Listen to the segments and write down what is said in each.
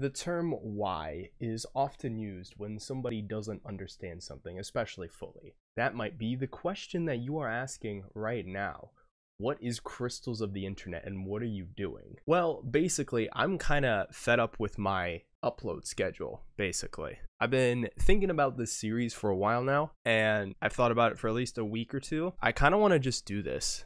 The term why is often used when somebody doesn't understand something, especially fully. That might be the question that you are asking right now. What is Crystals of the Internet and what are you doing? Well, basically, I'm kind of fed up with my upload schedule, basically. I've been thinking about this series for a while now, and I've thought about it for at least a week or two. I kind of want to just do this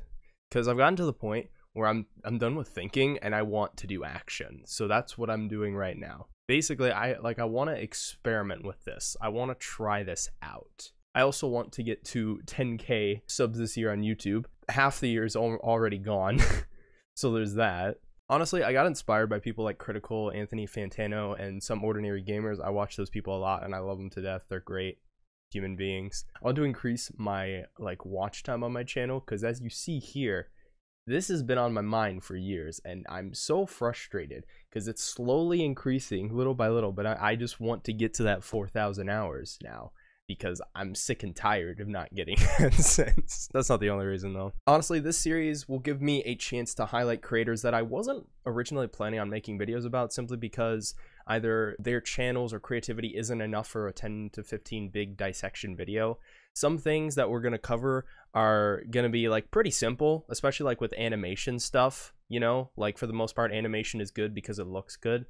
because I've gotten to the point where I'm done with thinking and I want to do action. So that's what I'm doing right now. Basically, I want to experiment with this. I want to try this out. I also want to get to 10K subs this year on YouTube. Half the year is already gone, so there's that. Honestly, I got inspired by people like Critical, Anthony Fantano, and Some Ordinary Gamers. I watch those people a lot, and I love them to death. They're great human beings. I want to increase my watch time on my channel because, as you see here, this has been on my mind for years, and I'm so frustrated because it's slowly increasing little by little. But I just want to get to that 4,000 hours now, because I'm sick and tired of not getting AdSense. That's not the only reason though. Honestly, this series will give me a chance to highlight creators that I wasn't originally planning on making videos about, simply because either their channels or creativity isn't enough for a 10 to 15 big dissection video. Some things that we're going to cover are going to be pretty simple, especially with animation stuff, you know, for the most part, animation is good because it looks good.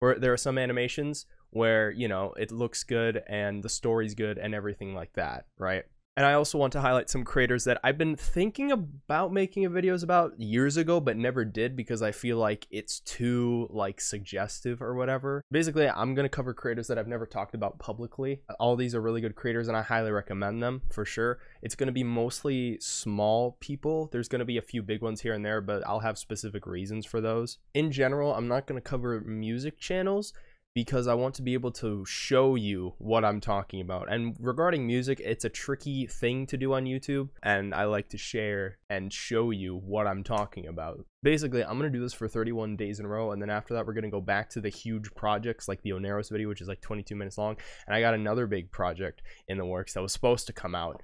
Or there are some animations where, you know, it looks good and the story's good and everything like that, right? And I also want to highlight some creators that I've been thinking about making videos about years ago, but never did because I feel like it's too suggestive or whatever. Basically, I'm going to cover creators that I've never talked about publicly. All these are really good creators and I highly recommend them for sure. It's going to be mostly small people. There's going to be a few big ones here and there, but I'll have specific reasons for those. In general, I'm not going to cover music channels, because I want to be able to show you what I'm talking about. And regarding music, it's a tricky thing to do on YouTube, and I like to share and show you what I'm talking about. Basically, I'm going to do this for 31 days in a row, and then after that, we're going to go back to the huge projects like the Oneros video, which is 22 minutes long. And I got another big project in the works that was supposed to come out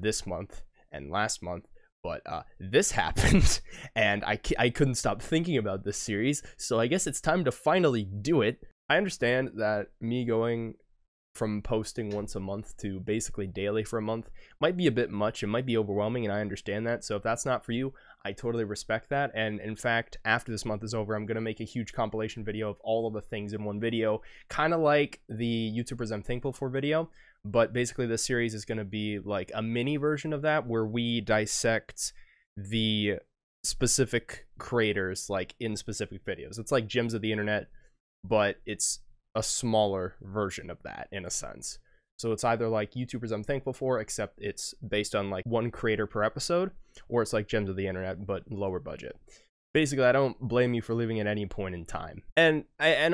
this month and last month. But this happened, and I couldn't stop thinking about this series, so I guess it's time to finally do it. I understand that me going from posting once a month to basically daily for a month might be a bit much. It might be overwhelming, and I understand that. So if that's not for you, I totally respect that. And in fact, after this month is over, I'm going to make a huge compilation video of all of the things in one video, kind of like the YouTubers I'm thankful for video. But basically, this series is going to be like a mini version of that where we dissect the specific creators in specific videos. It's like Gems of the Internet, but it's a smaller version of that in a sense. So it's either like YouTubers I'm thankful for, except it's based on one creator per episode, or it's like Gems of the Internet, but lower budget. Basically, I don't blame you for leaving at any point in time. And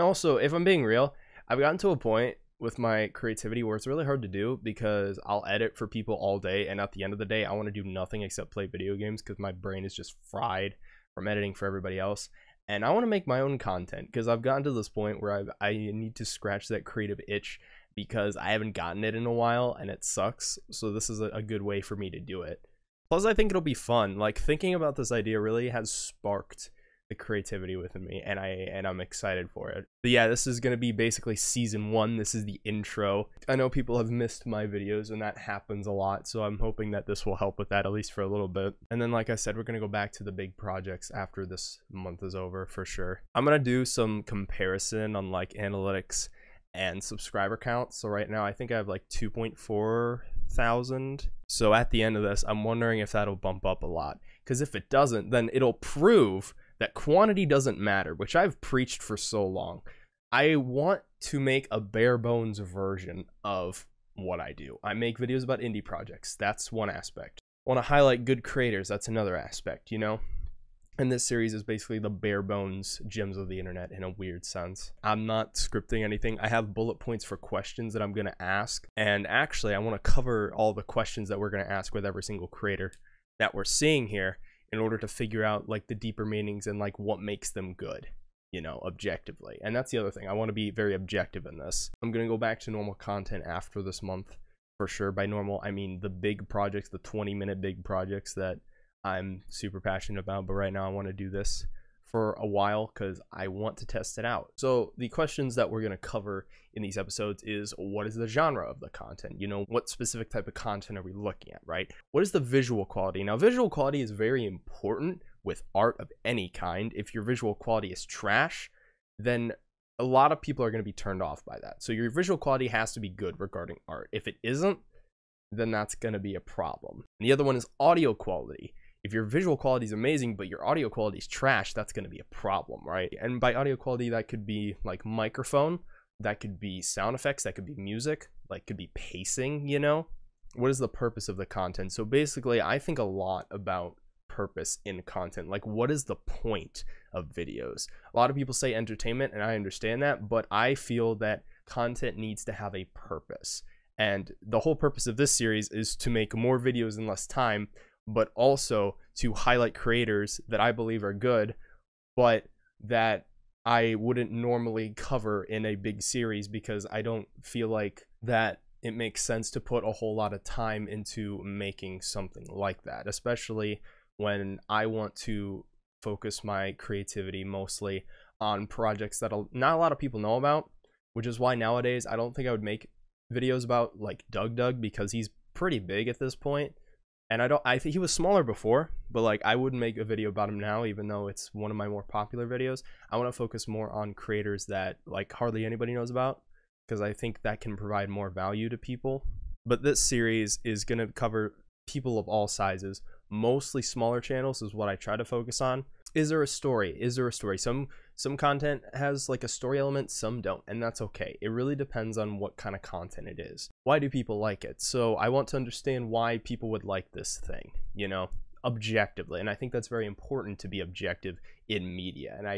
also, if I'm being real, I've gotten to a point with my creativity where it's really hard to do because I'll edit for people all day. And at the end of the day, I want to do nothing except play video games because my brain is just fried from editing for everybody else. And I want to make my own content because I've gotten to this point where I need to scratch that creative itch because I haven't gotten it in a while and it sucks. So this is a good way for me to do it. Plus, I think it'll be fun. Thinking about this idea really has sparked the creativity within me, and I'm excited for it. But yeah, this is going to be basically season one. This is the intro. I know people have missed my videos and that happens a lot, so I'm hoping that this will help with that, at least for a little bit. And then like I said, we're going to go back to the big projects after this month is over for sure. I'm going to do some comparison on analytics and subscriber counts. So right now I think I have 2,400. So at the end of this, I'm wondering if that'll bump up a lot, because if it doesn't, then it'll prove that quantity doesn't matter, which I've preached for so long. I want to make a bare bones version of what I do. I make videos about indie projects. That's one aspect. I want to highlight good creators. That's another aspect, you know? And this series is basically the bare bones Gems of the Internet in a weird sense. I'm not scripting anything. I have bullet points for questions that I'm going to ask. And actually, I want to cover all the questions that we're going to ask with every single creator that we're seeing here, in order to figure out the deeper meanings and what makes them good, you know, objectively. And that's the other thing. I want to be very objective in this. I'm going to go back to normal content after this month for sure. By normal, I mean the big projects, the 20-minute big projects that I'm super passionate about. But right now I want to do this for a while because I want to test it out. So the questions that we're going to cover in these episodes is, what is the genre of the content? You know, what specific type of content are we looking at, right? What is the visual quality? Now, visual quality is very important with art of any kind. If your visual quality is trash, then a lot of people are going to be turned off by that. So your visual quality has to be good regarding art. If it isn't, then that's going to be a problem. And the other one is audio quality. If your visual quality is amazing, but your audio quality is trash, that's going to be a problem, right? And by audio quality, that could be like microphone, that could be sound effects, that could be music, like could be pacing, you know? What is the purpose of the content? So basically, I think a lot about purpose in content. Like, what is the point of videos? A lot of people say entertainment, and I understand that, but I feel that content needs to have a purpose. And the whole purpose of this series is to make more videos in less time, but also to highlight creators that I believe are good, but that I wouldn't normally cover in a big series because I don't feel like that it makes sense to put a whole lot of time into making something like that, especially when I want to focus my creativity mostly on projects that not a lot of people know about, which is why nowadays I don't think I would make videos about like Doug Doug because he's pretty big at this point. And I think he was smaller before, but like I wouldn't make a video about him now, even though it's one of my more popular videos. I want to focus more on creators that like hardly anybody knows about because I think that can provide more value to people. But this series is going to cover people of all sizes, mostly smaller channels is what I try to focus on. Is there a story? Is there a story? Some content has like a story element, some don't, and that's okay. It really depends on what kind of content it is. Why do people like it? So I want to understand why people would like this thing, you know, objectively. And I think that's very important to be objective in media. And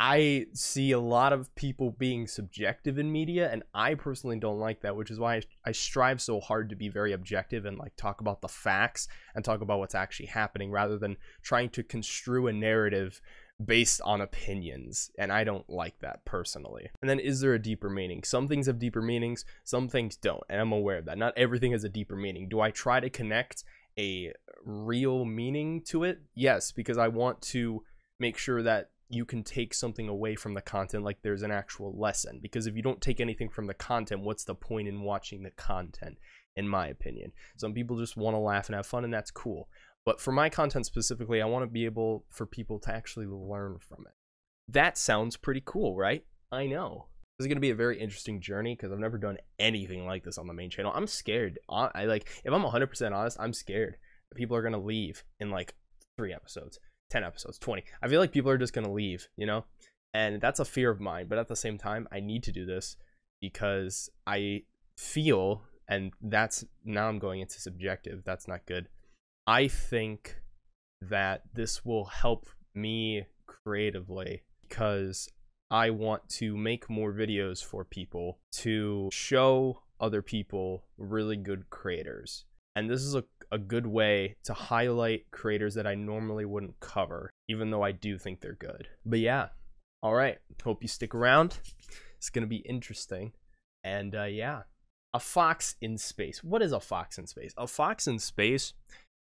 I see a lot of people being subjective in media, and I personally don't like that, which is why I strive so hard to be very objective and like talk about the facts and talk about what's actually happening rather than trying to construe a narrative based on opinions. And I don't like that personally. And then, is there a deeper meaning? Some things have deeper meanings, some things don't, and I'm aware of that. Not everything has a deeper meaning. Do I try to connect a real meaning to it? Yes, because I want to make sure that you can take something away from the content, like there's an actual lesson, because if you don't take anything from the content, what's the point in watching the content, in my opinion? Some people just want to laugh and have fun, and that's cool. But for my content specifically, I want to be able for people to actually learn from it. That sounds pretty cool, right? I know. This is going to be a very interesting journey because I've never done anything like this on the main channel. I'm scared. I like, if I'm 100% honest, I'm scared that people are going to leave in like 3 episodes. 10 episodes, 20. I feel like people are just going to leave, you know, and that's a fear of mine. But at the same time, I need to do this because I feel, and that's, now I'm going into subjective. That's not good. I think that this will help me creatively because I want to make more videos for people to show other people really good creators. And this is a good way to highlight creators that I normally wouldn't cover, even though I do think they're good. But yeah, all right, hope you stick around. It's gonna be interesting. And yeah, a fox in space. What is a fox in space? A fox in space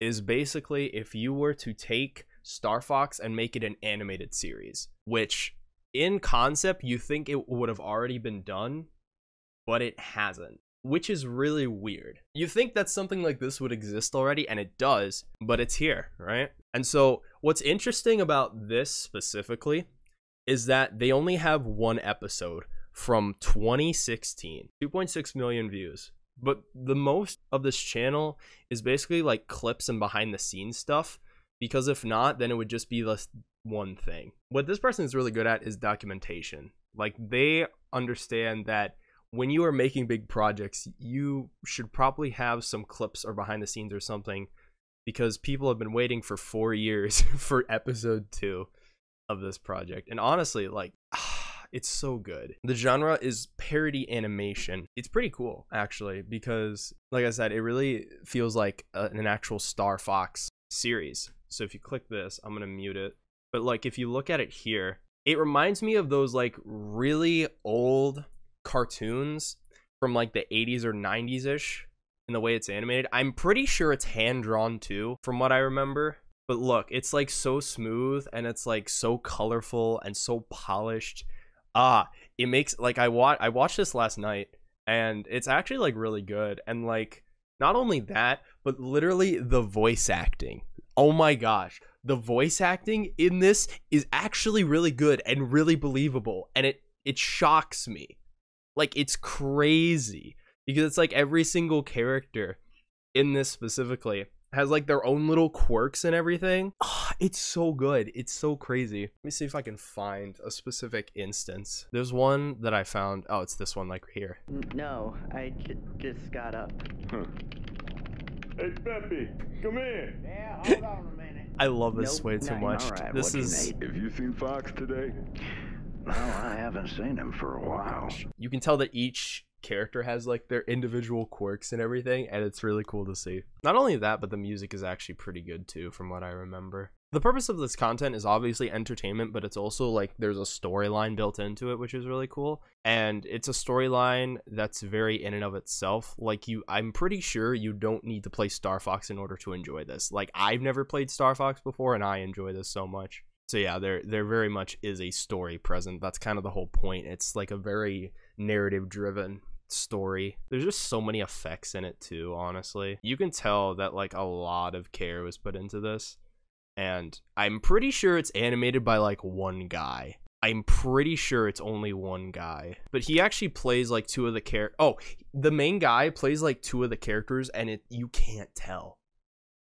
is basically if you were to take Star Fox and make it an animated series, which in concept you think it would have already been done, but it hasn't, which is really weird. You think that something like this would exist already, and it does, but it's here, right? And so what's interesting about this specifically is that they only have 1 episode from 2016, 2.6 million views. But the most of this channel is basically like clips and behind the scenes stuff, because if not, then it would just be this one thing. What this person is really good at is documentation. Like, they understand that when you are making big projects, you should probably have some clips or behind the scenes or something, because people have been waiting for 4 years for episode 2 of this project. And honestly, like, it's so good. The genre is parody animation. It's pretty cool, actually, because like I said, it really feels like an actual Star Fox series. So if you click this, I'm going to mute it. But like, if you look at it here, it reminds me of those like really old cartoons from like the 80s or 90s ish in the way it's animated. I'm pretty sure it's hand drawn too, from what I remember. But look, it's like so smooth and it's like so colorful and so polished. It makes like I watched this last night and it's actually like really good. And like not only that, but literally the voice acting. Oh my gosh. The voice acting in this is actually really good and really believable, and it shocks me. Like, it's crazy because it's like every single character in this specifically has like their own little quirks and everything. Oh, it's so good. It's so crazy. Let me see if I can find a specific instance. There's one that I found. Oh, it's this one, like here. No, I just got up. Huh. Hey, Peppy, come here. Yeah, hold on a minute. I love this way too much. Right, this is. Have you seen Fox today? No, I haven't seen him for a while. You can tell that each character has like their individual quirks and everything, and it's really cool to see. Not only that, but the music is actually pretty good too, from what I remember. The purpose of this content is obviously entertainment, but it's also like there's a storyline built into it, which is really cool. And it's a storyline that's very in and of itself. Like, I'm pretty sure you don't need to play Star Fox in order to enjoy this. Like, I've never played Star Fox before and I enjoy this so much. So yeah, there very much is a story present. That's kind of the whole point. It's like a very narrative driven story. There's just so many effects in it too, honestly. You can tell that like a lot of care was put into this, and I'm pretty sure it's animated by like one guy. I'm pretty sure it's only one guy, but he actually plays like two of the characters. Oh, the main guy plays like two of the characters, and you can't tell.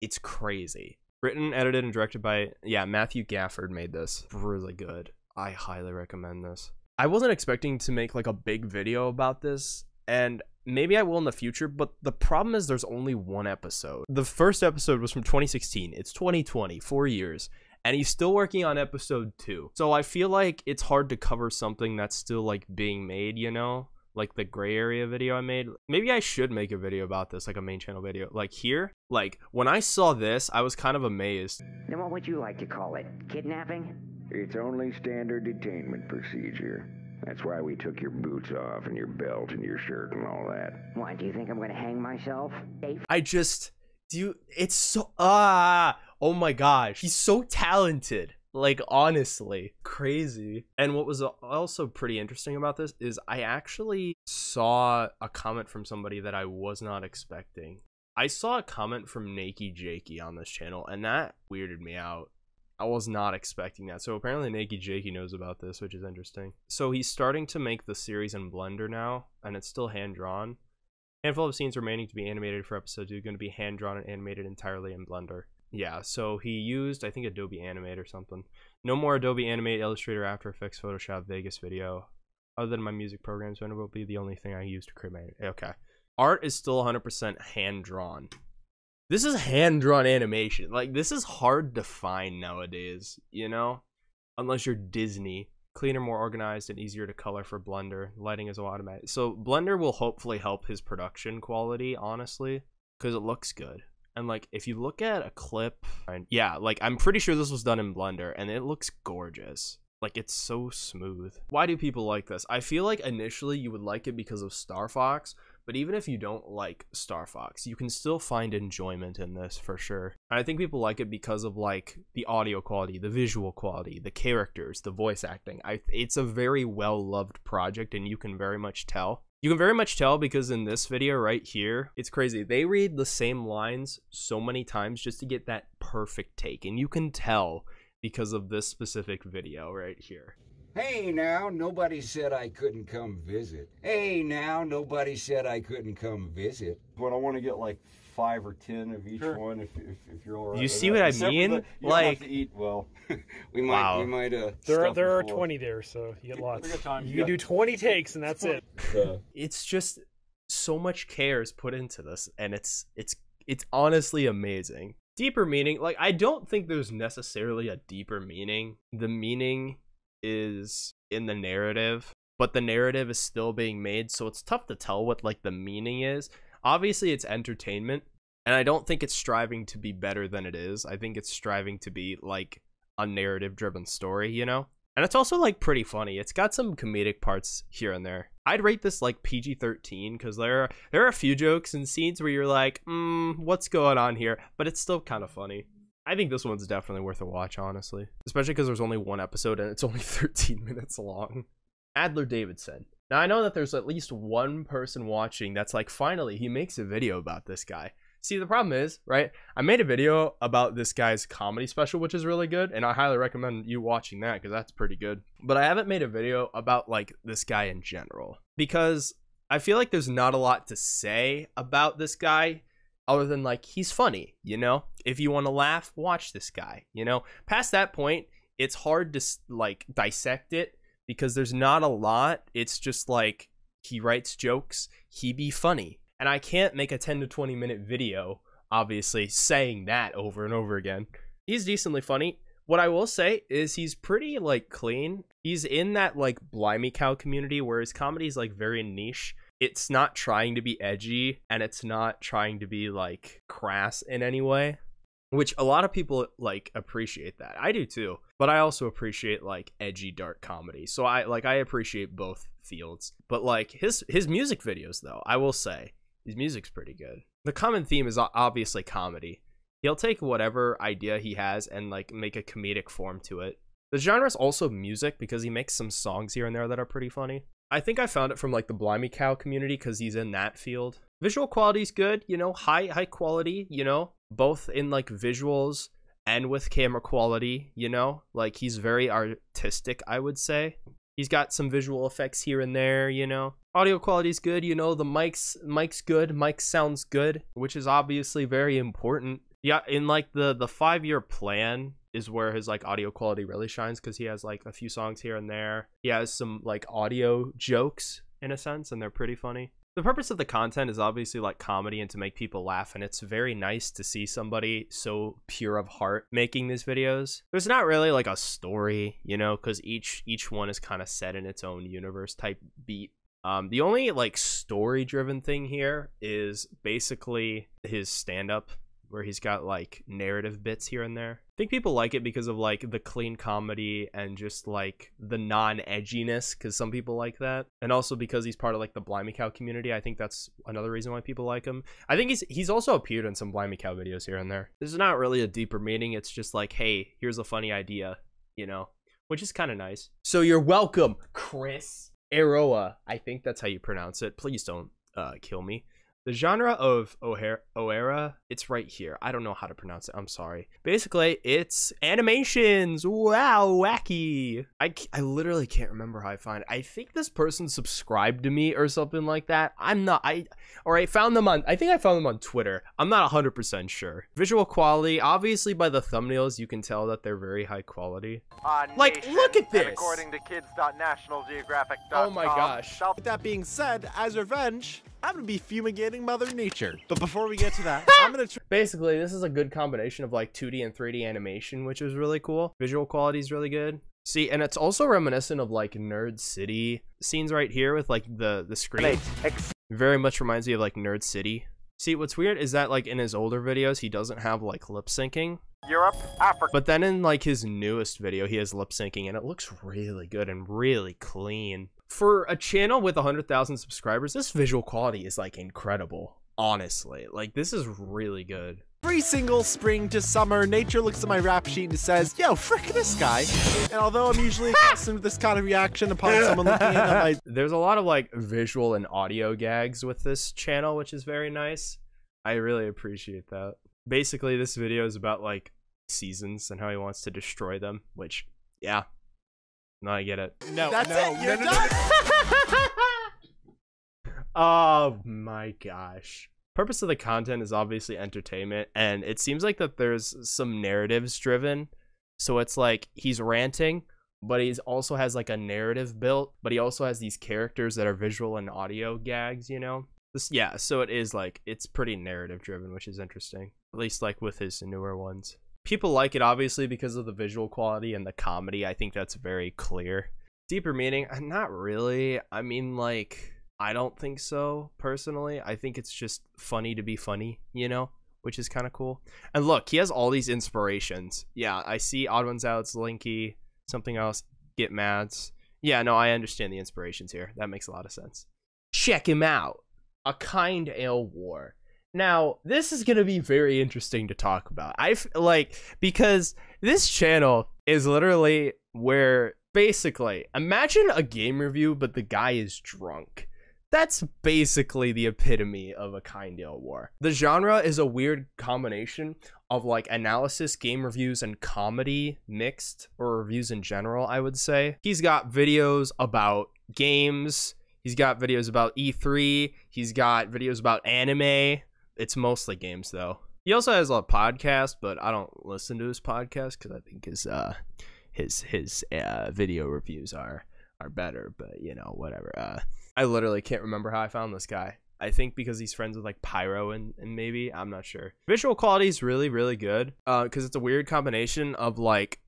It's crazy. Written, edited, and directed by, yeah, Matthew Gafford made this. Really good. I highly recommend this. I wasn't expecting to make like a big video about this, and maybe I will in the future, but the problem is there's only one episode. The first episode was from 2016. It's 2020, 4 years, and he's still working on episode 2. So I feel like it's hard to cover something that's still like being made, you know? Like the gray area video I made. Maybe I should make a video about this, like a main channel video. Like here, like when I saw this, I was kind of amazed. Then what would you like to call it? Kidnapping? It's only standard detainment procedure. That's why we took your boots off and your belt and your shirt and all that. Why, do you think I'm gonna hang myself? I just, it's so, oh my gosh. He's so talented. Like, honestly, crazy. And what was also pretty interesting about this is I actually saw a comment from somebody that I was not expecting. I saw a comment from Nakey Jakey on this channel, and that weirded me out. I was not expecting that. So apparently Nakey Jakey knows about this, which is interesting. So he's starting to make the series in Blender now, and it's still hand-drawn. Handful of scenes remaining to be animated for episode 2, going to be hand-drawn and animated entirely in Blender. Yeah, so he used, I think, Adobe Animate or something. No more Adobe Animate, Illustrator, After Effects, Photoshop, Vegas video. Other than my music programs, Blender will be the only thing I use to create my... Okay. Art is still 100% hand-drawn. This is hand-drawn animation. Like, this is hard to find nowadays, you know? Unless you're Disney. Cleaner, more organized, and easier to color for Blender. Lighting is automatic. So Blender will hopefully help his production quality, honestly, because it looks good. And like if you look at a clip, and yeah, like I'm pretty sure this was done in Blender, and it looks gorgeous. Like, it's so smooth. Why do people like this? I feel like initially you would like it because of Star Fox, but even if you don't like Star Fox, you can still find enjoyment in this for sure. And I think people like it because of like the audio quality, the visual quality, the characters, the voice acting. It's a very well-loved project, and you can very much tell. You can very much tell because in this video right here, it's crazy. They read the same lines so many times just to get that perfect take. And you can tell because of this specific video right here. Hey now, nobody said I couldn't come visit. Hey now, nobody said I couldn't come visit. But I want to get like 5 or 10 of each one, if you're all right. You see what I mean? You like, have to eat well. we might. There are 20 there, so you get lots. You can do 20 takes, and that's it. It's just so much care is put into this, and it's honestly amazing. Deeper meaning, like, I don't think there's necessarily a deeper meaning. The meaning is in the narrative, but the narrative is still being made, so it's tough to tell what like the meaning is. Obviously, it's entertainment, and I don't think it's striving to be better than it is. I think it's striving to be, like, a narrative-driven story, you know? And it's also, like, pretty funny. It's got some comedic parts here and there. I'd rate this, like, PG-13, because there are a few jokes and scenes where you're like, what's going on here? But it's still kind of funny. I think this one's definitely worth a watch, honestly, especially because there's only one episode and it's only 13 minutes long. Adler Davidson. Now, I know that there's at least one person watching that's like, finally, he makes a video about this guy. See, the problem is, right, I made a video about this guy's comedy special, which is really good, and I highly recommend you watching that because that's pretty good. But I haven't made a video about, like, this guy in general because I feel like there's not a lot to say about this guy other than, like, he's funny, you know? If you want to laugh, watch this guy, you know? Past that point, it's hard to, like, dissect it because there's not a lot. It's just, like, he writes jokes, he be funny. And I can't make a 10 to 20 minute video, obviously, saying that over and over again. He's decently funny. What I will say is he's pretty, like, clean. He's in that, like, Blimey Cow community where his comedy is, like, very niche. It's not trying to be edgy, and it's not trying to be, like, crass in any way, which a lot of people, like, appreciate that. I do, too. But I also appreciate, like, edgy, dark comedy. So I appreciate both fields. But, like, his music videos, though, I will say, his music's pretty good. The common theme is obviously comedy. He'll take whatever idea he has and, like, make a comedic form to it. The genre is also music because he makes some songs here and there that are pretty funny. I think I found it from, like, the Blimey Cow community because he's in that field. Visual quality's good, you know, high quality, you know, both in, like, visuals and with camera quality, you know, like, he's very artistic, I would say. He's got some visual effects here and there, you know. Audio quality's good, you know, the mic's good, mic sounds good, which is obviously very important. Yeah, in, like, the 5-year plan is where his, like, audio quality really shines because he has, like, a few songs here and there. He has some, like, audio jokes in a sense, and they're pretty funny. The purpose of the content is obviously, like, comedy and to make people laugh, and it's very nice to see somebody so pure of heart making these videos. There's not really, like, a story, you know, because each one is kind of set in its own universe type beat. The only, like, story-driven thing here is basically his stand-up, where he's got, like, narrative bits here and there. I think people like it because of, like, the clean comedy and just, like, the non-edginess, because some people like that. And also because he's part of, like, the Blimey Cow community, I think that's another reason why people like him. I think he's also appeared in some Blimey Cow videos here and there. This is not really a deeper meaning. It's just like, hey, here's a funny idea, you know, which is kind of nice. So you're welcome, Chris Eroa. I think that's how you pronounce it. Please don't kill me. The genre of Oera, it's right here. I don't know how to pronounce it. I'm sorry. Basically, it's animations. Wow, wacky. I literally can't remember how I find it. I think this person subscribed to me or something like that. I found them on, I think I found them on Twitter. I'm not 100% sure. Visual quality, obviously by the thumbnails, you can tell that they're very high quality. Like, look at this. According to kids.nationalgeographic.com. Oh my gosh. With that being said, as revenge, I'm gonna be fumigating Mother Nature. But before we get to that, I'm gonna basically, this is a good combination of, like, 2D and 3D animation, which is really cool. Visual quality is really good. See, and it's also reminiscent of, like, Nerd City scenes right here with, like, the screen. Very much reminds me of, like, Nerd City. See, what's weird is that, like, in his older videos, he doesn't have, like, lip syncing. Europe, Africa. But then in, like, his newest video, he has lip syncing, and it looks really good and really clean. For a channel with 100,000 subscribers, this visual quality is, like, incredible. Honestly, like, this is really good. Every single spring to summer, nature looks at my rap sheet and says, yo, frick this guy. And although I'm usually accustomed to this kind of reaction upon someone looking at my... There's a lot of, like, visual and audio gags with this channel, which is very nice. I really appreciate that. Basically, this video is about, like, seasons and how he wants to destroy them, which, yeah. No, I get it. No, that's no, it. You're done. Oh my gosh. Purpose of the content is obviously entertainment, and it seems like that there's some narratives driven. So it's like he's ranting, but he also has, like, a narrative built, but he also has these characters that are visual and audio gags, you know? Yeah, so it is, like, it's pretty narrative driven, which is interesting. At least, like, with his newer ones. People like it, obviously, because of the visual quality and the comedy. I think that's very clear. Deeper meaning? Not really. I mean, like, I don't think so, personally. I think it's just funny to be funny, you know, which is kind of cool. And look, he has all these inspirations. Yeah, I see Odd Ones Out's, Linky, something else, Get Mads. Yeah, no, I understand the inspirations here. That makes a lot of sense. Check him out. Akinyele Warr. Now, this is going to be very interesting to talk about. Because this channel is literally where, basically, imagine a game review, but the guy is drunk. That's basically the epitome of Akinyele Warr. The genre is a weird combination of like analysis, game reviews, and comedy mixed, or reviews in general, I would say. He's got videos about games. He's got videos about E3. He's got videos about anime. It's mostly games, though. He also has a podcast, but I don't listen to his podcast because I think his video reviews are better. But you know, whatever. I literally can't remember how I found this guy. I think because he's friends with like Pyro and maybe, I'm not sure. Visual quality is really, really good because it's a weird combination of like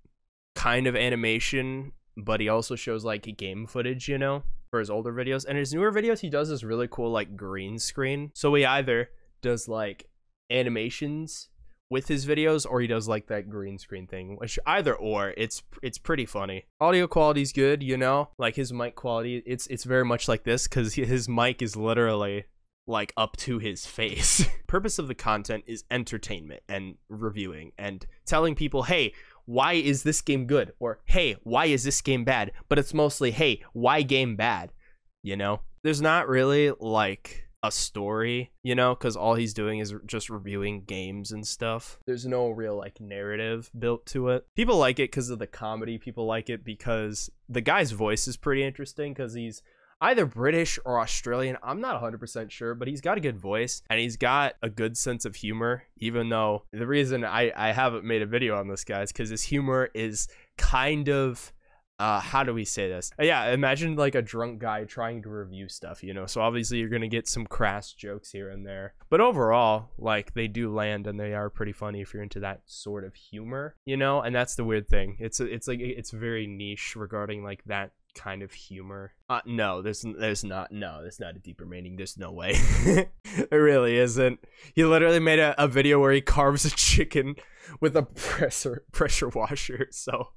kind of animation, but he also shows like game footage, you know, for his older videos. And his newer videos, he does this really cool like green screen. So he either does like animations with his videos, or he does like that green screen thing, which either or, it's pretty funny. Audio quality's good, you know, like his mic quality, it's very much like this because his mic is literally like up to his face. Purpose of the content is entertainment and reviewing and telling people, hey, why is this game good? Or hey, why is this game bad? But it's mostly, hey, why game bad? You know, there's not really like a story, you know, because all he's doing is just reviewing games and stuff. There's no real like narrative built to it. People like it because of the comedy. People like it because the guy's voice is pretty interesting because he's either British or Australian. I'm not 100% sure, but he's got a good voice and he's got a good sense of humor, even though the reason I haven't made a video on this guy is because his humor is kind of, how do we say this? Yeah, imagine like a drunk guy trying to review stuff, you know? So obviously you're going to get some crass jokes here and there, but overall, like they do land and they are pretty funny if you're into that sort of humor, you know? And that's the weird thing. It's like, it's very niche regarding like that kind of humor. No, there's not a deeper meaning. There's no way. It really isn't. He literally made a video where he carves a chicken with a pressure washer. So,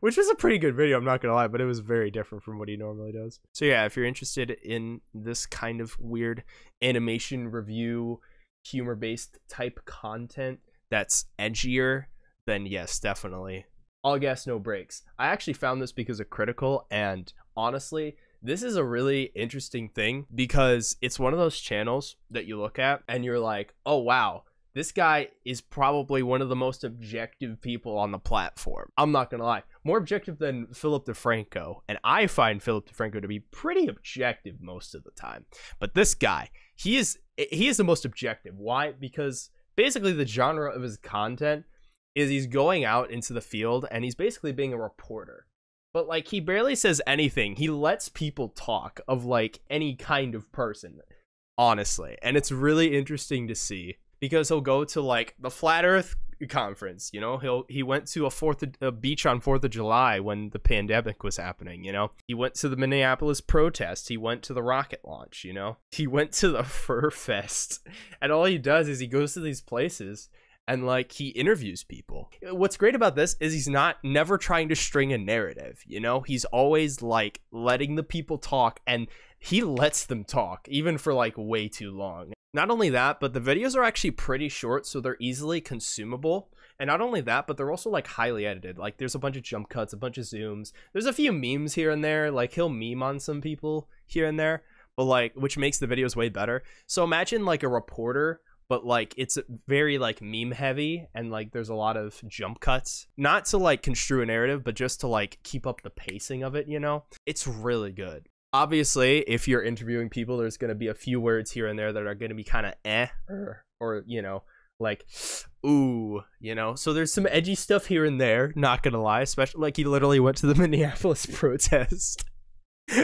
which was a pretty good video, I'm not gonna lie, but it was very different from what he normally does. So yeah, if you're interested in this kind of weird animation review, humor-based type content that's edgier, then yes, definitely. All gas, no brakes. I actually found this because of Critical, and honestly, this is a really interesting thing because it's one of those channels that you look at and you're like, oh wow, this guy is probably one of the most objective people on the platform. I'm not gonna lie, more objective than Philip DeFranco, and I find Philip DeFranco to be pretty objective most of the time. But this guy, he is the most objective. Why? Because basically the genre of his content is he's going out into the field and he's basically being a reporter, but like he barely says anything. He lets people talk of like any kind of person, honestly, and it's really interesting to see. Because he'll go to like the Flat Earth conference, you know, he went to a beach on 4th of July when the pandemic was happening, you know, he went to the Minneapolis protest, he went to the rocket launch, you know, he went to the Fur Fest, and all he does is he goes to these places and like he interviews people. What's great about this is he's never trying to string a narrative, you know, he's always like letting the people talk, and he lets them talk even for like way too long. Not only that, but the videos are actually pretty short, so they're easily consumable. And not only that, but they're also like highly edited. Like there's a bunch of jump cuts, a bunch of zooms. There's a few memes here and there. Like he'll meme on some people here and there, but like, which makes the videos way better. So imagine like a reporter, but like it's very like meme heavy, and like there's a lot of jump cuts. Not to like construe a narrative, but just to like keep up the pacing of it, you know? It's really good. Obviously, if you're interviewing people, there's going to be a few words here and there that are going to be kind of or, you know, like, ooh, you know, so there's some edgy stuff here and there, not going to lie, especially like he literally went to the Minneapolis protest.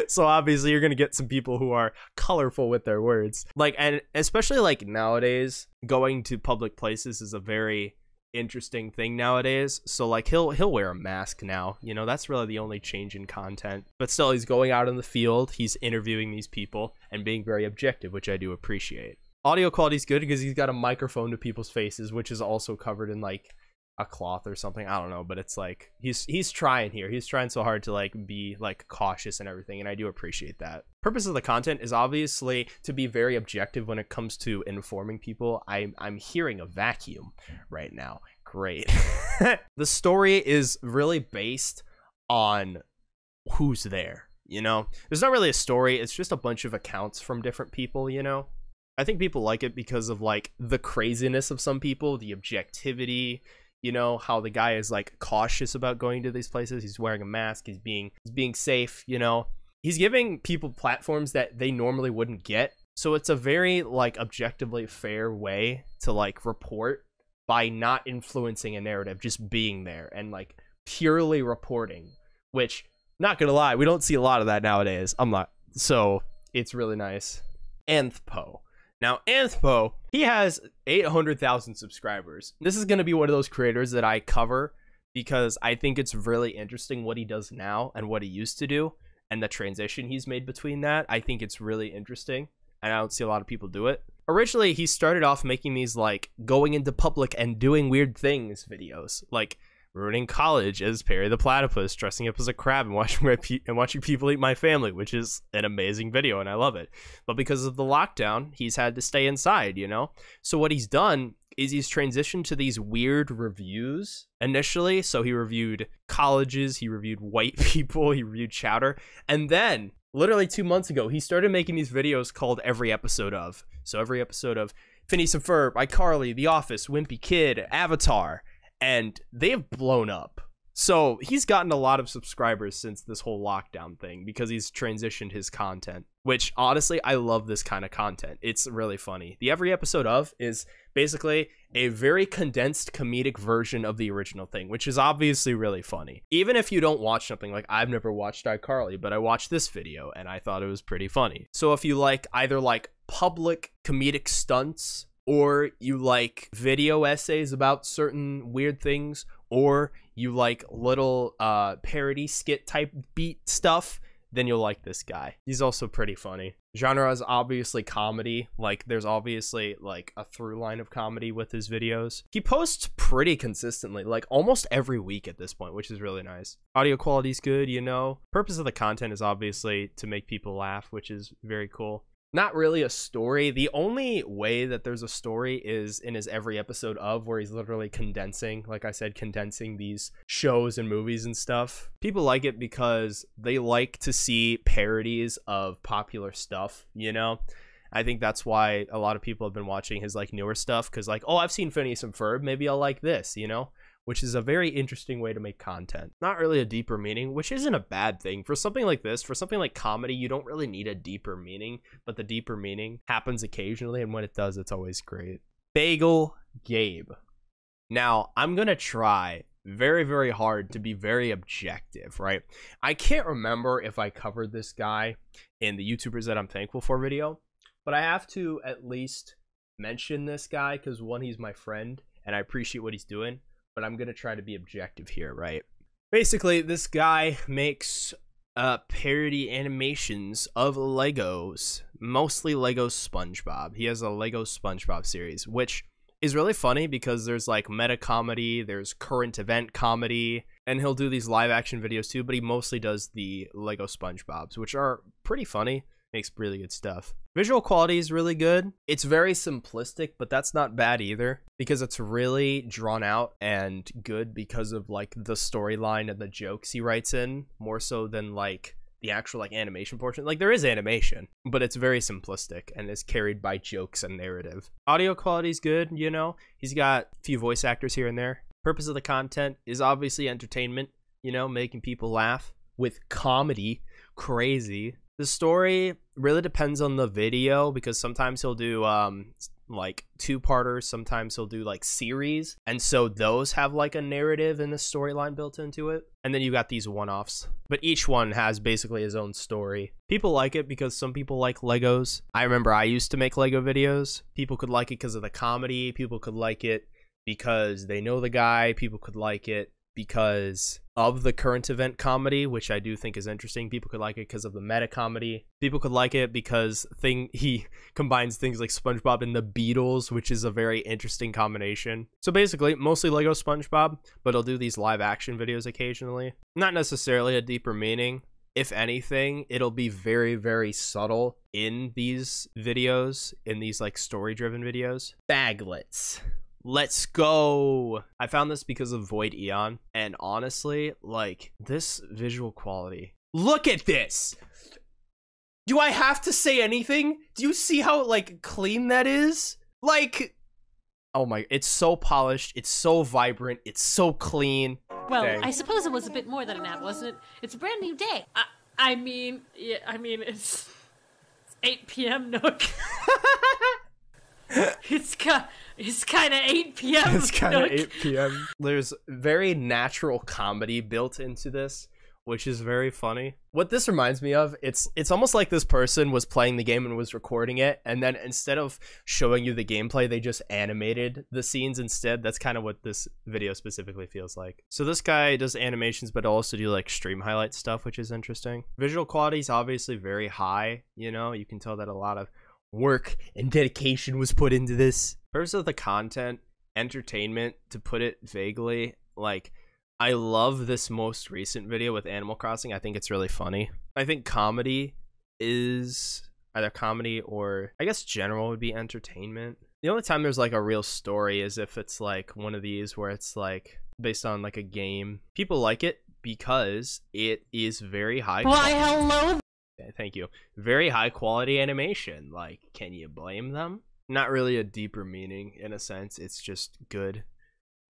So obviously you're going to get some people who are colorful with their words, like, and especially like nowadays, going to public places is a very interesting thing nowadays. So like he'll wear a mask now, you know, that's really the only change in content, but still he's going out in the field, he's interviewing these people and being very objective, which I do appreciate. Audio quality is good because he's got a microphone to people's faces, which is also covered in like a cloth or something. I don't know, but it's like he's trying here. He's trying so hard to like be like cautious and everything, and I do appreciate that. Purpose of the content is obviously to be very objective when it comes to informing people. I'm hearing a vacuum right now. Great. The story is really based on who's there, you know? There's not really a story. It's just a bunch of accounts from different people, you know? I think people like it because of like the craziness of some people, the objectivity, you know, how the guy is like cautious about going to these places. He's wearing a mask. He's being safe, you know? He's giving people platforms that they normally wouldn't get. So it's a very like objectively fair way to like report, by not influencing a narrative, just being there and like purely reporting, which, not gonna lie, we don't see a lot of that nowadays. So it's really nice. Anthpo. Now Anthpo, he has 800,000 subscribers. This is gonna be one of those creators that I cover because I think it's really interesting what he does now and what he used to do and the transition he's made between that. I think it's really interesting and I don't see a lot of people do it. Originally, he started off making these, like, going into public and doing weird things videos. Like, ruining college as Perry the Platypus, dressing up as a crab and watching people eat my family, which is an amazing video, and I love it. But because of the lockdown, he's had to stay inside, you know? So what he's done is he's transitioned to these weird reviews initially. So he reviewed colleges, he reviewed white people, he reviewed chowder, and then... literally 2 months ago, he started making these videos called Every Episode Of. So every episode of Phineas and Ferb, iCarly, The Office, Wimpy Kid, Avatar, and they have blown up. So he's gotten a lot of subscribers since this whole lockdown thing because he's transitioned his content, which honestly, I love this kind of content. It's really funny. The Every Episode Of is basically a very condensed comedic version of the original thing, which is obviously really funny. Even if you don't watch something, like I've never watched iCarly, but I watched this video and I thought it was pretty funny. So if you like either like public comedic stunts, or you like video essays about certain weird things, or you like little parody skit type beat stuff, then you'll like this guy. He's also pretty funny. Genre is obviously comedy. Like there's obviously like a through line of comedy with his videos. He posts pretty consistently, like almost every week at this point, which is really nice. Audio quality's good, you know. Purpose of the content is obviously to make people laugh, which is very cool. Not really a story. The only way that there's a story is in his Every Episode Of, where he's literally condensing, like I said, condensing these shows and movies and stuff. People like it because they like to see parodies of popular stuff, you know? I think that's why a lot of people have been watching his like newer stuff, because like, oh, I've seen Phineas and Ferb, maybe I'll like this, you know? Which is a very interesting way to make content. Not really a deeper meaning, which isn't a bad thing. For something like this, for something like comedy, you don't really need a deeper meaning, but the deeper meaning happens occasionally, and when it does, it's always great. Bagel Gabe. Now, I'm gonna try very, very hard to be very objective, right? I can't remember if I covered this guy in the YouTubers that I'm thankful for video, but I have to at least mention this guy, because one, he's my friend, and I appreciate what he's doing. But I'm going to try to be objective here, right? Basically, this guy makes parody animations of Legos, mostly Lego SpongeBob. He has a Lego SpongeBob series, which is really funny because there's like meta comedy, there's current event comedy, and he'll do these live action videos too, but he mostly does the Lego SpongeBobs, which are pretty funny. Makes really good stuff. Visual quality is really good. It's very simplistic, but that's not bad either, because it's really drawn out and good because of like the storyline and the jokes he writes in, more so than like the actual like animation portion. Like there is animation, but it's very simplistic and is carried by jokes and narrative. Audio quality is good, you know. He's got a few voice actors here and there. Purpose of the content is obviously entertainment, you know, making people laugh with comedy. Crazy. The story really depends on the video, because sometimes he'll do like two-parters, sometimes he'll do like series, and so those have like a narrative and a storyline built into it, and then you got these one-offs, but each one has basically his own story. People like it because some people like Legos. I remember I used to make Lego videos. People could like it because of the comedy, people could like it because they know the guy, people could like it because of the current event comedy, which I do think is interesting. People could like it because of the meta comedy. People could like it because he combines things like SpongeBob and the Beatles, which is a very interesting combination. So basically, mostly Lego SpongeBob, but he'll do these live action videos occasionally. Not necessarily a deeper meaning. If anything, it'll be very, very subtle in these videos, in these like story-driven videos. Baglets. Let's go. I found this because of Void Eon, and honestly, like, this visual quality. Look at this. Do I have to say anything? Do you see how like clean that is? Like, oh my, it's so polished, it's so vibrant, it's so clean. Well, dang. I suppose it was a bit more than an ad, wasn't it? It's a brand new day. I mean, it's 8 p.m. Nook. It's kind of 8 p.m. It's kind of 8 p.m. There's very natural comedy built into this, which is very funny. What this reminds me of, it's almost like this person was playing the game and was recording it, and then instead of showing you the gameplay, they just animated the scenes instead. That's kind of what this video specifically feels like. So this guy does animations, but also do like stream highlight stuff, which is interesting. Visual quality is obviously very high. You know, you can tell that a lot of work and dedication was put into this. Purpose of the content, entertainment, to put it vaguely, like, I love this most recent video with Animal Crossing. I think it's really funny. I think comedy is either comedy or I guess general would be entertainment. The only time there's like a real story is if it's like one of these where it's like based on like a game. People like it because it is very high quality. Why, hello. Thank you. Very high quality animation. Like, can you blame them? Not really a deeper meaning in a sense. It's just good.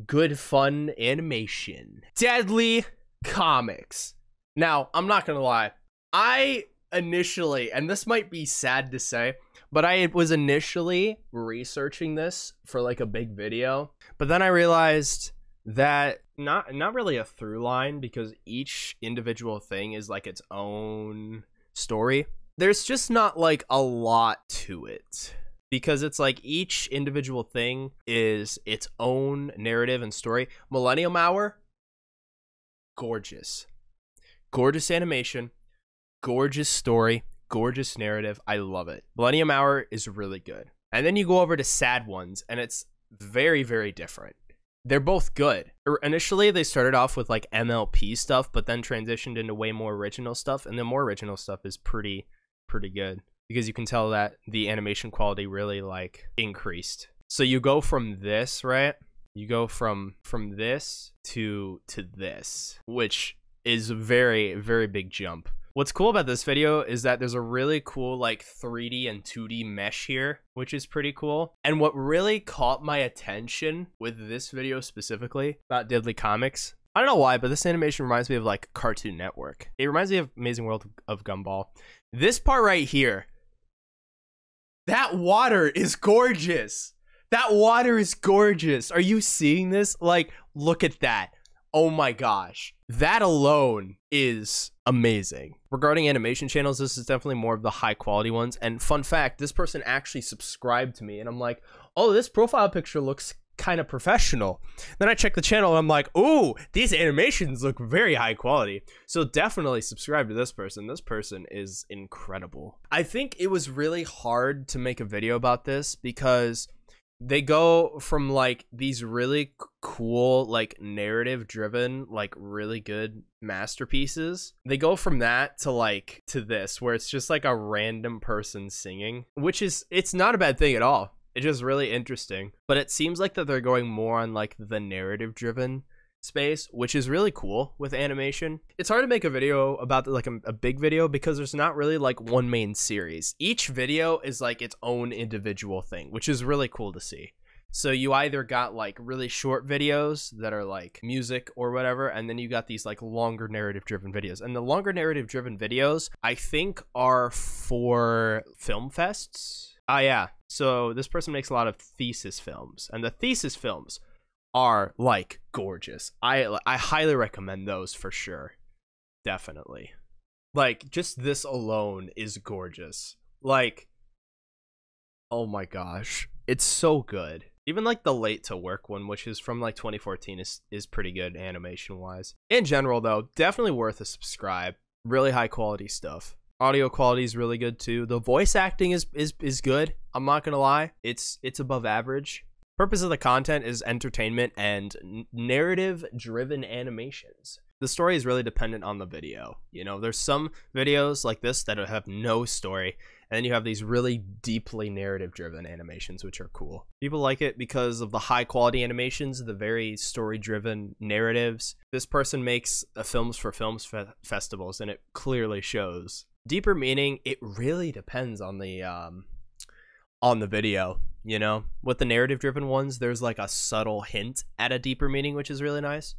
Good fun animation. Deadly Comics. Now, I'm not gonna lie, I initially, and this might be sad to say, but I was initially researching this for like a big video, but then I realized that not really a through line, because each individual thing is like its own story. There's just not like a lot to it, because it's like each individual thing is its own narrative and story. Millennium Hour, gorgeous. Gorgeous animation, gorgeous story, gorgeous narrative. I love it. Millennium Hour is really good. And then you go over to Sad Ones, and it's very, very different. They're both good. Initially, they started off with like MLP stuff, but then transitioned into way more original stuff. And the more original stuff is pretty good, because you can tell that the animation quality really like increased. So you go from this, right? You go from this to this, which is a very, very big jump. What's cool about this video is that there's a really cool like 3D and 2D mesh here, which is pretty cool. And what really caught my attention with this video specifically about Deadly Comics, I don't know why, but this animation reminds me of like Cartoon Network. It reminds me of Amazing World of Gumball. This part right here, that water is gorgeous. That water is gorgeous. Are you seeing this? Like, look at that. Oh my gosh. That alone is amazing. Regarding animation channels, this is definitely more of the high quality ones. And fun fact, this person actually subscribed to me, and I'm like, oh, this profile picture looks kind of professional. Then I check the channel, and I'm like, oh, these animations look very high quality. So definitely subscribe to this person. This person is incredible. I think it was really hard to make a video about this because they go from like these really cool, like narrative driven, like really good masterpieces. They go from that to like to this, where it's just like a random person singing, which is, it's not a bad thing at all. It's just really interesting, but it seems like that they're going more on like the narrative driven space, which is really cool with animation. It's hard to make a video about like a big video because there's not really like one main series. Each video is like its own individual thing, which is really cool to see. So you either got like really short videos that are like music or whatever, and then you got these like longer narrative driven videos. And the longer narrative driven videos, I think, are for film fests. Ah, yeah. So this person makes a lot of thesis films, and the thesis films are like gorgeous. I highly recommend those for sure. Definitely. Like, just this alone is gorgeous. Like, oh my gosh, it's so good. Even like the late to work one, which is from like 2014, is pretty good animation wise. In general though, definitely worth a subscribe. Really high quality stuff. Audio quality is really good too. The voice acting is good. I'm not gonna lie, it's above average. Purpose of the content is entertainment and narrative driven animations. The story is really dependent on the video. You know, there's some videos like this that have no story, and then you have these really deeply narrative driven animations, which are cool. People like it because of the high quality animations, the very story driven narratives. This person makes a Films for Films festivals, and it clearly shows. Deeper meaning, it really depends on the video. You know, with the narrative driven ones, there's like a subtle hint at a deeper meaning, which is really nice.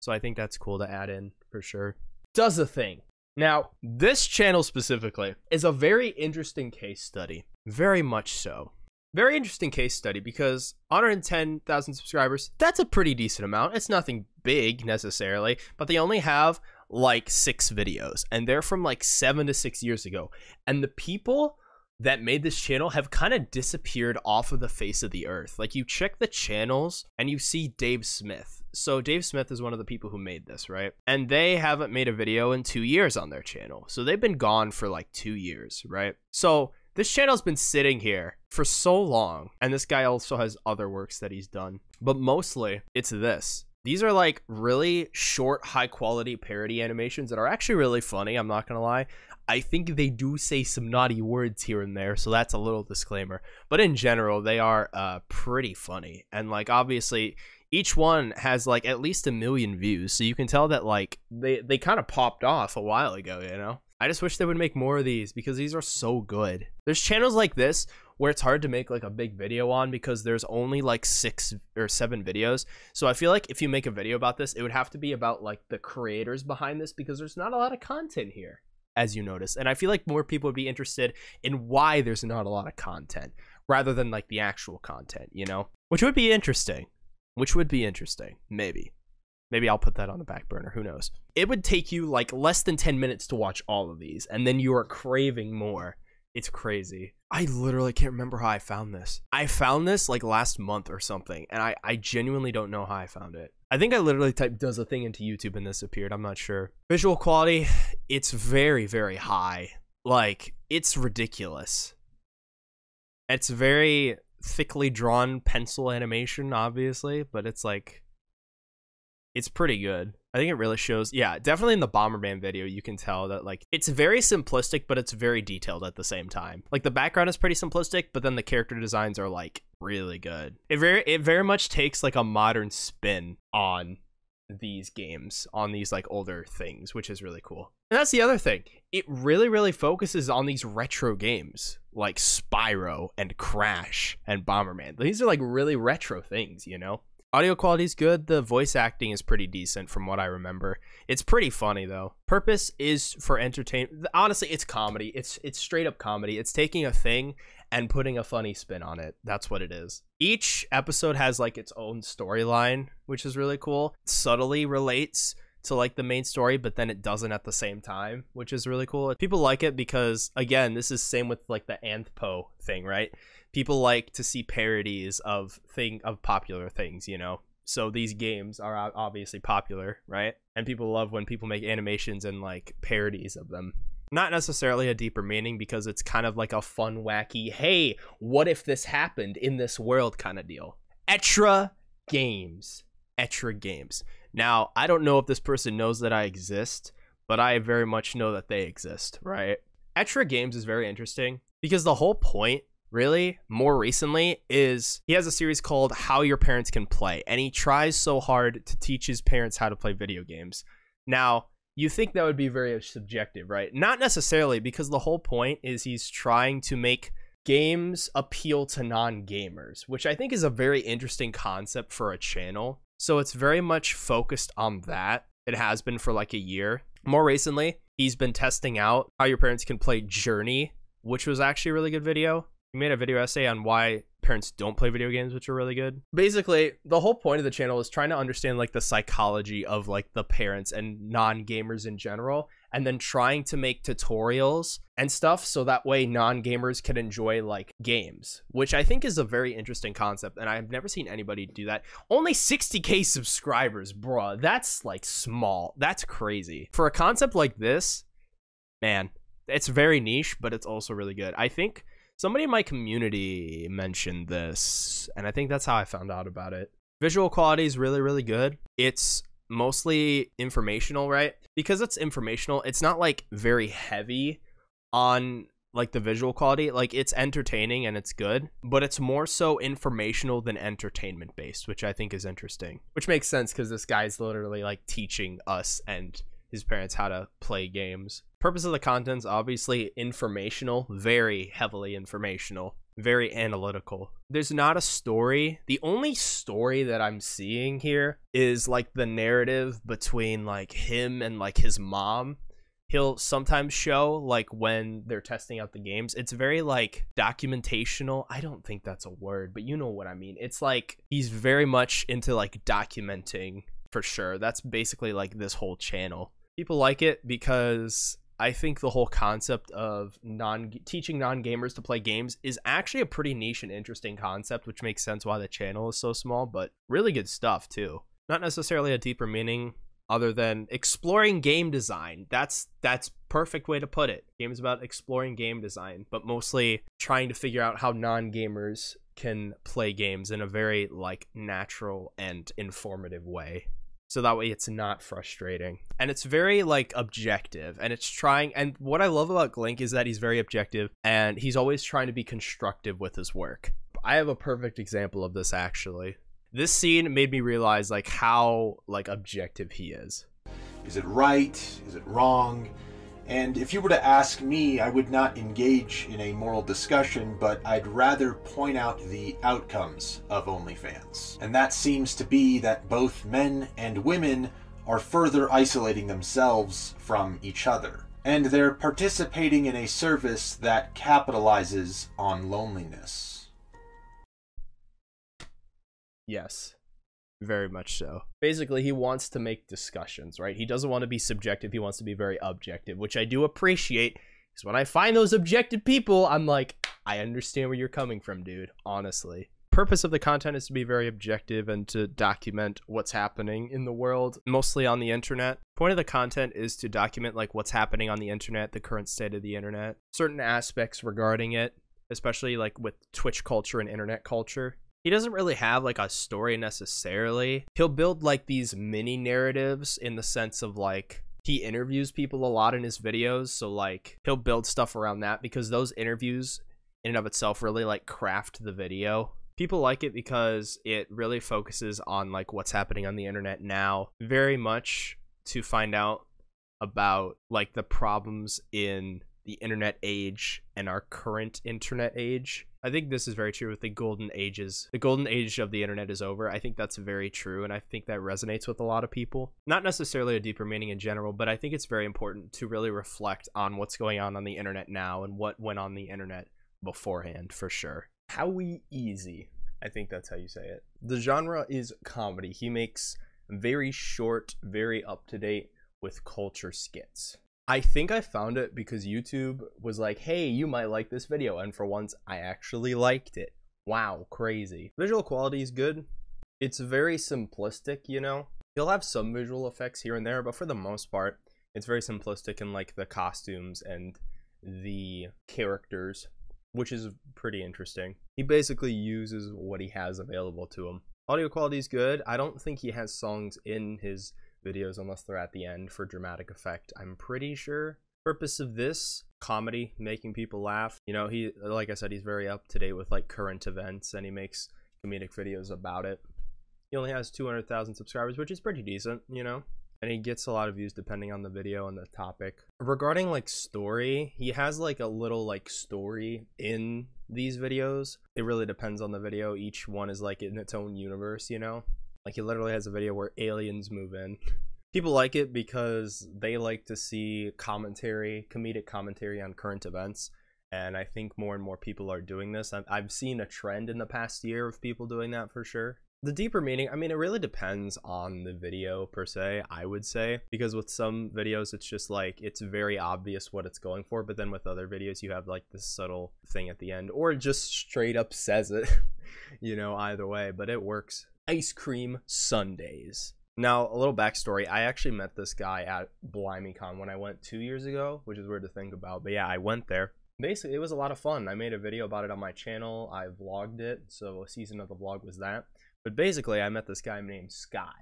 So I think that's cool to add in for sure. Does a thing. Now, this channel specifically is a very interesting case study. Very much so. Very interesting case study because 110,000 subscribers, that's a pretty decent amount. It's nothing big necessarily, but they only have like 6 videos, and they're from like 7 to 6 years ago. And the people that made this channel have kind of disappeared off of the face of the earth. Like, you check the channels and you see Dave Smith. So Dave Smith is one of the people who made this, right? And they haven't made a video in 2 years on their channel. So they've been gone for like 2 years, right? So this channel's been sitting here for so long. And this guy also has other works that he's done, but mostly it's this. These are like really short, high quality parody animations that are actually really funny. I'm not gonna lie. I think they do say some naughty words here and there, so that's a little disclaimer. But in general, they are pretty funny. And like, obviously, each one has like at least 1 million views, so you can tell that like they kind of popped off a while ago, you know? I just wish they would make more of these because these are so good. There's channels like this where it's hard to make like a big video on because there's only like 6 or 7 videos. So I feel like if you make a video about this, it would have to be about like the creators behind this because there's not a lot of content here, as you notice. And I feel like more people would be interested in why there's not a lot of content rather than like the actual content, you know, which would be interesting, maybe. Maybe I'll put that on the back burner. Who knows? It would take you like less than 10 minutes to watch all of these, and then you are craving more. It's crazy. I literally can't remember how I found this. I found this like last month or something, and I genuinely don't know how I found it. I think I literally typed "does a thing" into YouTube and this appeared. I'm not sure. Visual quality, it's very, very high. Like, it's ridiculous. It's very thickly drawn pencil animation, obviously, but it's like, it's pretty good. I think it really shows. Yeah, definitely in the Bomberman video, you can tell that like it's very simplistic, but it's very detailed at the same time. Like, the background is pretty simplistic, but then the character designs are like really good. It very much takes like a modern spin on these games, on these like older things, which is really cool. And that's the other thing. It really, really focuses on these retro games like Spyro and Crash and Bomberman. These are like really retro things, you know? Audio quality is good. The voice acting is pretty decent from what I remember. It's pretty funny though. Purpose is for entertainment. Honestly, it's comedy. It's straight up comedy. It's taking a thing and putting a funny spin on it. That's what it is. Each episode has like its own storyline, which is really cool. It subtly relates to like the main story, but then it doesn't at the same time, which is really cool. People like it because, again, this is same with like the Anthpo thing, right? People like to see parodies of popular things, you know? So these games are obviously popular, right? And people love when people make animations and like parodies of them. Not necessarily a deeper meaning because it's kind of like a fun, wacky, hey, what if this happened in this world kind of deal. Etra Games. Etra Games. Now, I don't know if this person knows that I exist, but I very much know that they exist, right? Etra Games is very interesting because the whole point, really, more recently, is he has a series called How Your Parents Can Play, and he tries so hard to teach his parents how to play video games. Now, you think that would be very subjective, right? Not necessarily, because the whole point is he's trying to make games appeal to non-gamers, which I think is a very interesting concept for a channel. So it's very much focused on that. It has been for like a year. More recently, he's been testing out How Your Parents Can Play Journey, which was actually a really good video. He made a video essay on why parents don't play video games, which are really good. Basically, the whole point of the channel is trying to understand like the psychology of like the parents and non-gamers in general, and then trying to make tutorials and stuff so that way non-gamers can enjoy like games, which I think is a very interesting concept, and I've never seen anybody do that. Only 60k subscribers, bruh. That's like small. That's crazy. For a concept like this, man, it's very niche, but it's also really good. I think somebody in my community mentioned this, and I think that's how I found out about it. Visual quality is really, really good. It's mostly informational, right? Because it's informational, it's not like very heavy on like the visual quality. Like, it's entertaining and it's good, but it's more so informational than entertainment based, which I think is interesting, which makes sense because this guy's literally like teaching us and his parents how to play games. Purpose of the content's obviously informational, very heavily informational, very analytical. There's not a story. The only story that I'm seeing here is like the narrative between like him and like his mom. He'll sometimes show like when they're testing out the games. It's very like documentational. I don't think that's a word, but you know what I mean. It's like he's very much into like documenting, for sure. That's basically like this whole channel. People like it because I think the whole concept of teaching non-gamers to play games is actually a pretty niche and interesting concept, which makes sense why the channel is so small, but really good stuff too. Not necessarily a deeper meaning other than exploring game design. That's perfect way to put it. Game is about exploring game design, but mostly trying to figure out how non-gamers can play games in a very like natural and informative way. So that way it's not frustrating, and it's very like objective, and it's trying. And what I love about Glink is that he's very objective and he's always trying to be constructive with his work. I have a perfect example of this. Actually, this scene made me realize like how like objective he is. Is it right? Is it wrong? And if you were to ask me, I would not engage in a moral discussion, but I'd rather point out the outcomes of OnlyFans. And that seems to be that both men and women are further isolating themselves from each other. And they're participating in a service that capitalizes on loneliness. Yes. Very much so. Basically, he wants to make discussions, right? He doesn't want to be subjective. He wants to be very objective, which I do appreciate, because when I find those objective people, I'm like, I understand where you're coming from, dude, honestly. Purpose of the content is to be very objective and to document what's happening in the world, mostly on the internet. Point of the content is to document like what's happening on the internet, the current state of the internet, certain aspects regarding it, especially like with Twitch culture and internet culture. He doesn't really have like a story necessarily. He'll build like these mini narratives in the sense of like he interviews people a lot in his videos. So like he'll build stuff around that, because those interviews in and of itself really like craft the video. People like it because it really focuses on like what's happening on the internet now, very much to find out about like the problems in the internet age and our current internet age. I think this is very true with the golden ages. The golden age of the internet is over. I think that's very true, and I think that resonates with a lot of people. Not necessarily a deeper meaning in general, but I think it's very important to really reflect on what's going on the internet now and what went on the internet beforehand, for sure. Howie Easy, I think that's how you say it. The genre is comedy. He makes very short, very up-to-date with culture skits. I think I found it because YouTube was like, hey, you might like this video. And for once, I actually liked it. Wow, crazy. Visual quality is good. It's very simplistic, you know? You'll have some visual effects here and there, but for the most part, it's very simplistic in like the costumes and the characters, which is pretty interesting. He basically uses what he has available to him. Audio quality is good. I don't think he has songs in his videos unless they're at the end for dramatic effect, I'm pretty sure. Purpose of this, comedy, making people laugh. You know, he, like I said, he's very up to date with like current events, and he makes comedic videos about it. He only has 200,000 subscribers, which is pretty decent, you know, and he gets a lot of views depending on the video and the topic. Regarding like story, he has like a little like story in these videos. It really depends on the video. Each one is like in its own universe, you know? Like, he literally has a video where aliens move in. People like it because they like to see commentary, comedic commentary on current events. And I think more and more people are doing this. I've seen a trend in the past year of people doing that for sure. The deeper meaning, I mean, it really depends on the video per se, I would say, because with some videos, it's just like, it's very obvious what it's going for. But then with other videos, you have like this subtle thing at the end, or it just straight up says it, you know, either way, but it works. Ice cream sundaes. Now, a little backstory. I actually met this guy at BlimeyCon when I went 2 years ago, which is weird to think about. But yeah, I went there. Basically, it was a lot of fun. I made a video about it on my channel. I vlogged it. So a season of the vlog was that. But basically, I met this guy named Scott.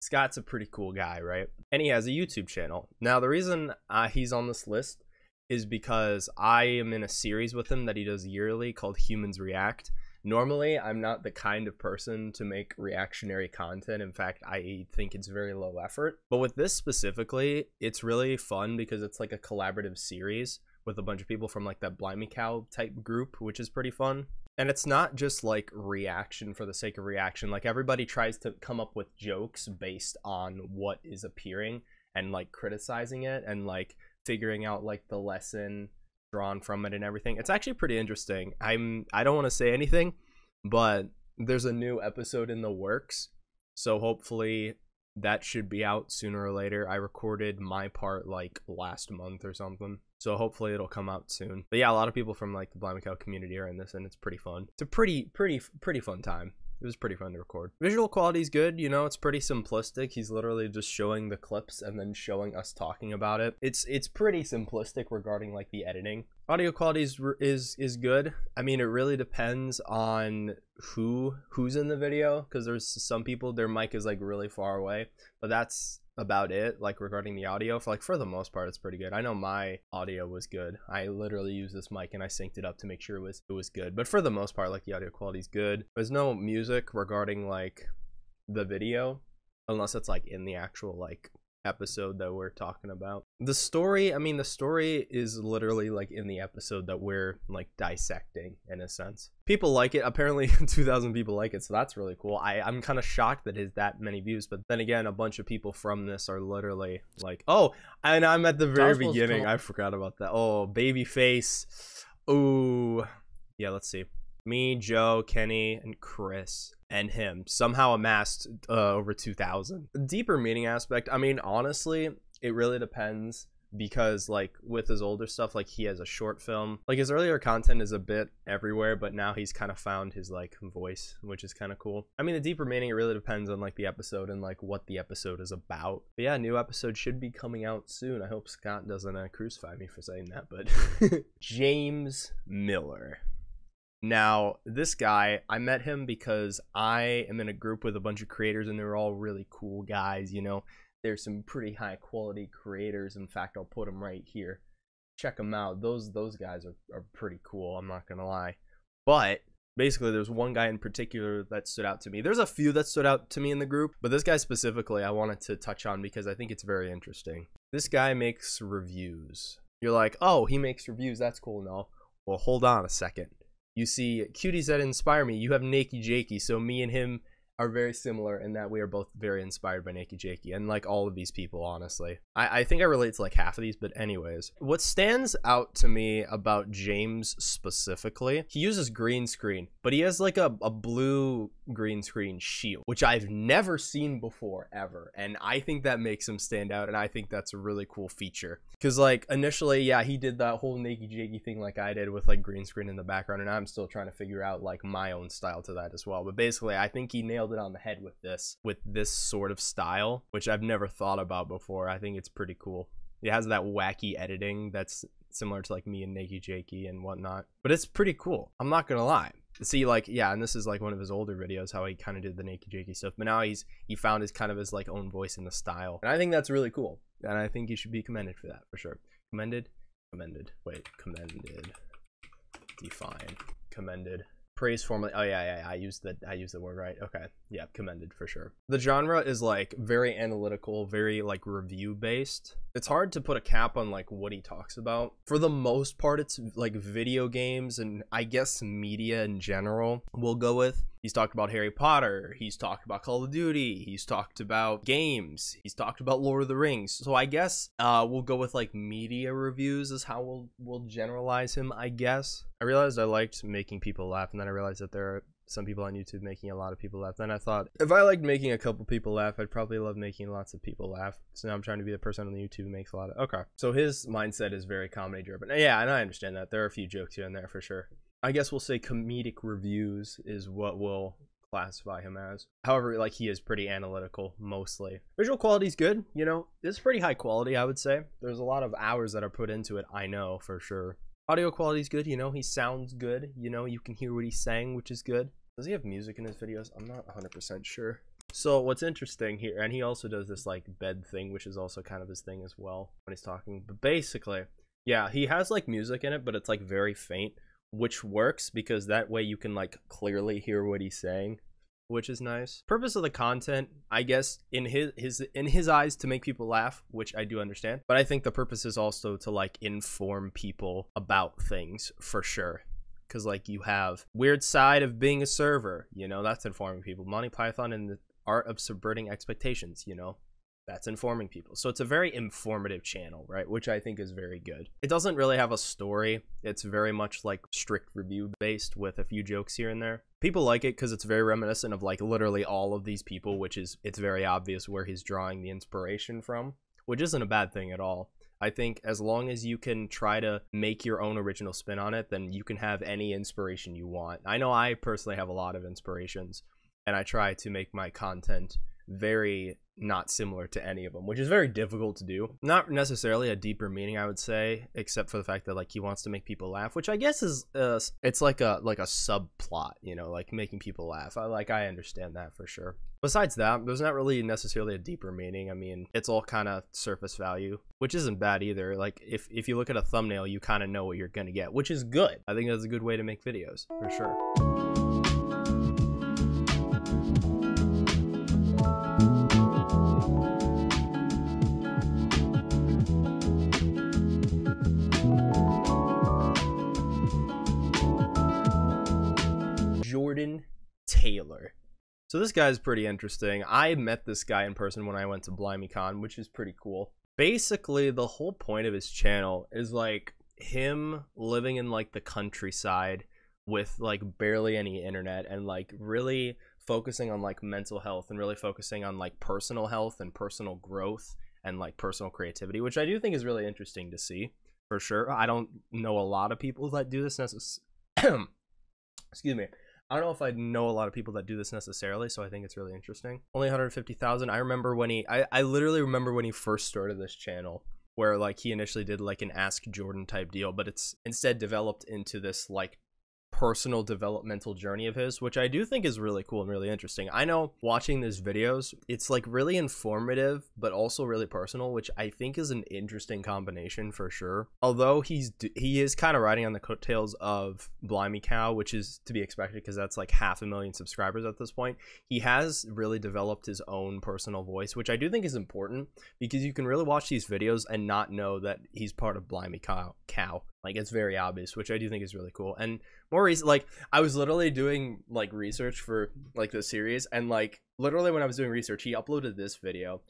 Scott's a pretty cool guy, right? And he has a YouTube channel. Now, the reason he's on this list is because I am in a series with him that he does yearly called Humans React. Normally, I'm not the kind of person to make reactionary content. In fact, I think it's very low effort. But with this specifically, it's really fun because it's like a collaborative series with a bunch of people from like that Blimey Cow type group, which is pretty fun. And it's not just like reaction for the sake of reaction. Like everybody tries to come up with jokes based on what is appearing and like criticizing it and like figuring out like the lesson drawn from it and everything. It's actually pretty interesting. I don't want to say anything, but there's a new episode in the works, so hopefully that should be out sooner or later. I recorded my part like last month or something, so hopefully it'll come out soon. But yeah, a lot of people from like the Blimey Cow community are in this, and it's pretty fun. It's a pretty fun time. It was pretty fun to record. Visual quality is good, you know, it's pretty simplistic. He's literally just showing the clips and then showing us talking about it. It's pretty simplistic regarding like the editing. Audio quality is good. I mean, it really depends on who's in the video, because there's some people, their mic is like really far away, but that's about it. Like regarding the audio, for the most part, it's pretty good. I know my audio was good. I literally used this mic and I synced it up to make sure it was good. But for the most part, like the audio quality is good. There's no music regarding like the video, unless it's like in the actual like episode that we're talking about. The story, I mean, the story is literally like in the episode that we're like dissecting, in a sense. People like it. Apparently 2,000 people like it, so that's really cool. I'm kind of shocked that it's that many views, but then again, a bunch of people from this are literally like, oh, and I'm at the very beginning. I forgot about that. Oh, baby face. Ooh, yeah, let's see. Me, Joe, Kenny, and Chris, and him somehow amassed over 2,000. Deeper meaning aspect, I mean, honestly, it really depends, because like with his older stuff, like he has a short film. Like his earlier content is a bit everywhere, but now he's kind of found his like voice, which is kind of cool. I mean, the deeper meaning, it really depends on like the episode and like what the episode is about. But yeah, new episode should be coming out soon. I hope Scott doesn't crucify me for saying that, but James Miller. Now, this guy, I met him because I am in a group with a bunch of creators, and they're all really cool guys, you know. There's some pretty high quality creators. In fact, I'll put them right here. Check them out. Those guys are pretty cool, I'm not gonna lie. But basically, there's one guy in particular that stood out to me. There's a few that stood out to me in the group, but this guy specifically I wanted to touch on because I think it's very interesting. This guy makes reviews. You're like, oh, he makes reviews, that's cool. No, well, hold on a second. You see Cuties That Inspire Me. You have Nakey Jakey. So me and him are very similar in that we are both very inspired by Nakey Jakey. And like all of these people, honestly. I think I relate to like half of these, but anyways. What stands out to me about James specifically, he uses green screen, but he has like a blue green screen shield, which I've never seen before ever. And I think that makes him stand out. And I think that's a really cool feature. Cause like initially, yeah, he did that whole Nakey Jakey thing like I did with like green screen in the background. And I'm still trying to figure out like my own style to that as well. But basically, I think he nailed it on the head with this sort of style, which I've never thought about before. I think it's pretty cool. It has that wacky editing that's similar to like me and Nakey Jakey and whatnot. But it's pretty cool, I'm not gonna lie. See, like, yeah, and this is like one of his older videos, how he kind of did the Nakey Jakey stuff, but now he found his kind of his like own voice in the style, and I think that's really cool, and I think he should be commended for that for sure. Commended. Praise formally. Oh yeah, I used the word right. Okay, yeah, commended for sure. The genre is like very analytical, very like review based. It's hard to put a cap on like what he talks about. For the most part, it's like video games and I guess media in general. We'll go with He's talked about Harry Potter, he's talked about Call of Duty, he's talked about games, he's talked about Lord of the Rings. So I guess we'll go with like media reviews is how we'll generalize him, I guess. I realized I liked making people laugh, and then I realized that there are some people on YouTube making a lot of people laugh. Then I thought, if I liked making a couple people laugh, I'd probably love making lots of people laugh. So now I'm trying to be the person on the YouTube who makes a lot of... Okay. So his mindset is very comedy driven. Yeah, and I understand that. There are a few jokes here and there for sure. I guess we'll say comedic reviews is what we'll classify him as. However, like, he is pretty analytical mostly. Visual quality is good. You know, it's pretty high quality, I would say. There's a lot of hours that are put into it, I know for sure. Audio quality is good. You know, he sounds good. You know, you can hear what he's saying, which is good. Does he have music in his videos? I'm not 100% sure. So what's interesting here, and he also does this like bed thing, which is also kind of his thing as well when he's talking. But basically, yeah, he has like music in it, but it's like very faint, which works because that way you can like clearly hear what he's saying, which is nice. Purpose of the content, I guess, in his eyes, to make people laugh, which I do understand, but I think the purpose is also to like inform people about things for sure, because like you have weird side of being a server, you know, that's informing people. Monty Python and the Art of Subverting Expectations, you know, that's informing people. So it's a very informative channel, right? Which I think is very good. It doesn't really have a story. It's very much like strict review based with a few jokes here and there. People like it because it's very reminiscent of like literally all of these people, which is, it's very obvious where he's drawing the inspiration from, which isn't a bad thing at all. I think as long as you can try to make your own original spin on it, then you can have any inspiration you want. I know I personally have a lot of inspirations, and I try to make my content very not similar to any of them, which is very difficult to do. Not necessarily a deeper meaning, I would say, except for the fact that like he wants to make people laugh, which I guess is it's like a subplot, you know, like making people laugh. I understand that for sure. Besides that, there's not really necessarily a deeper meaning. I mean, it's all kind of surface value, which isn't bad either. Like if you look at a thumbnail, you kind of know what you're gonna get, which is good. I think that's a good way to make videos for sure. Taylor. So this guy is pretty interesting. I met this guy in person when I went to BlimeyCon, which is pretty cool. Basically, the whole point of his channel is like him living in like the countryside with like barely any internet, and like really focusing on like mental health, and really focusing on like personal health and personal growth and like personal creativity, which I do think is really interesting to see for sure. I don't know a lot of people that do this necessarily. Excuse me. I don't know if I know a lot of people that do this necessarily, so I think it's really interesting. Only 150,000. I remember when I literally remember when he first started this channel, where like he initially did like an Ask Jordan type deal, but it's instead developed into this like personal developmental journey of his, which I do think is really cool and really interesting. I know watching these videos, it's like really informative, but also really personal, which I think is an interesting combination for sure. Although he is kind of riding on the coattails of Blimey Cow, which is to be expected because that's like 500,000 subscribers at this point. He has really developed his own personal voice, which I do think is important, because you can really watch these videos and not know that he's part of Blimey Cow. Like, it's very obvious, which I do think is really cool. And more recently, like, I was literally doing like research for like the series, and like literally when I was doing research, he uploaded this video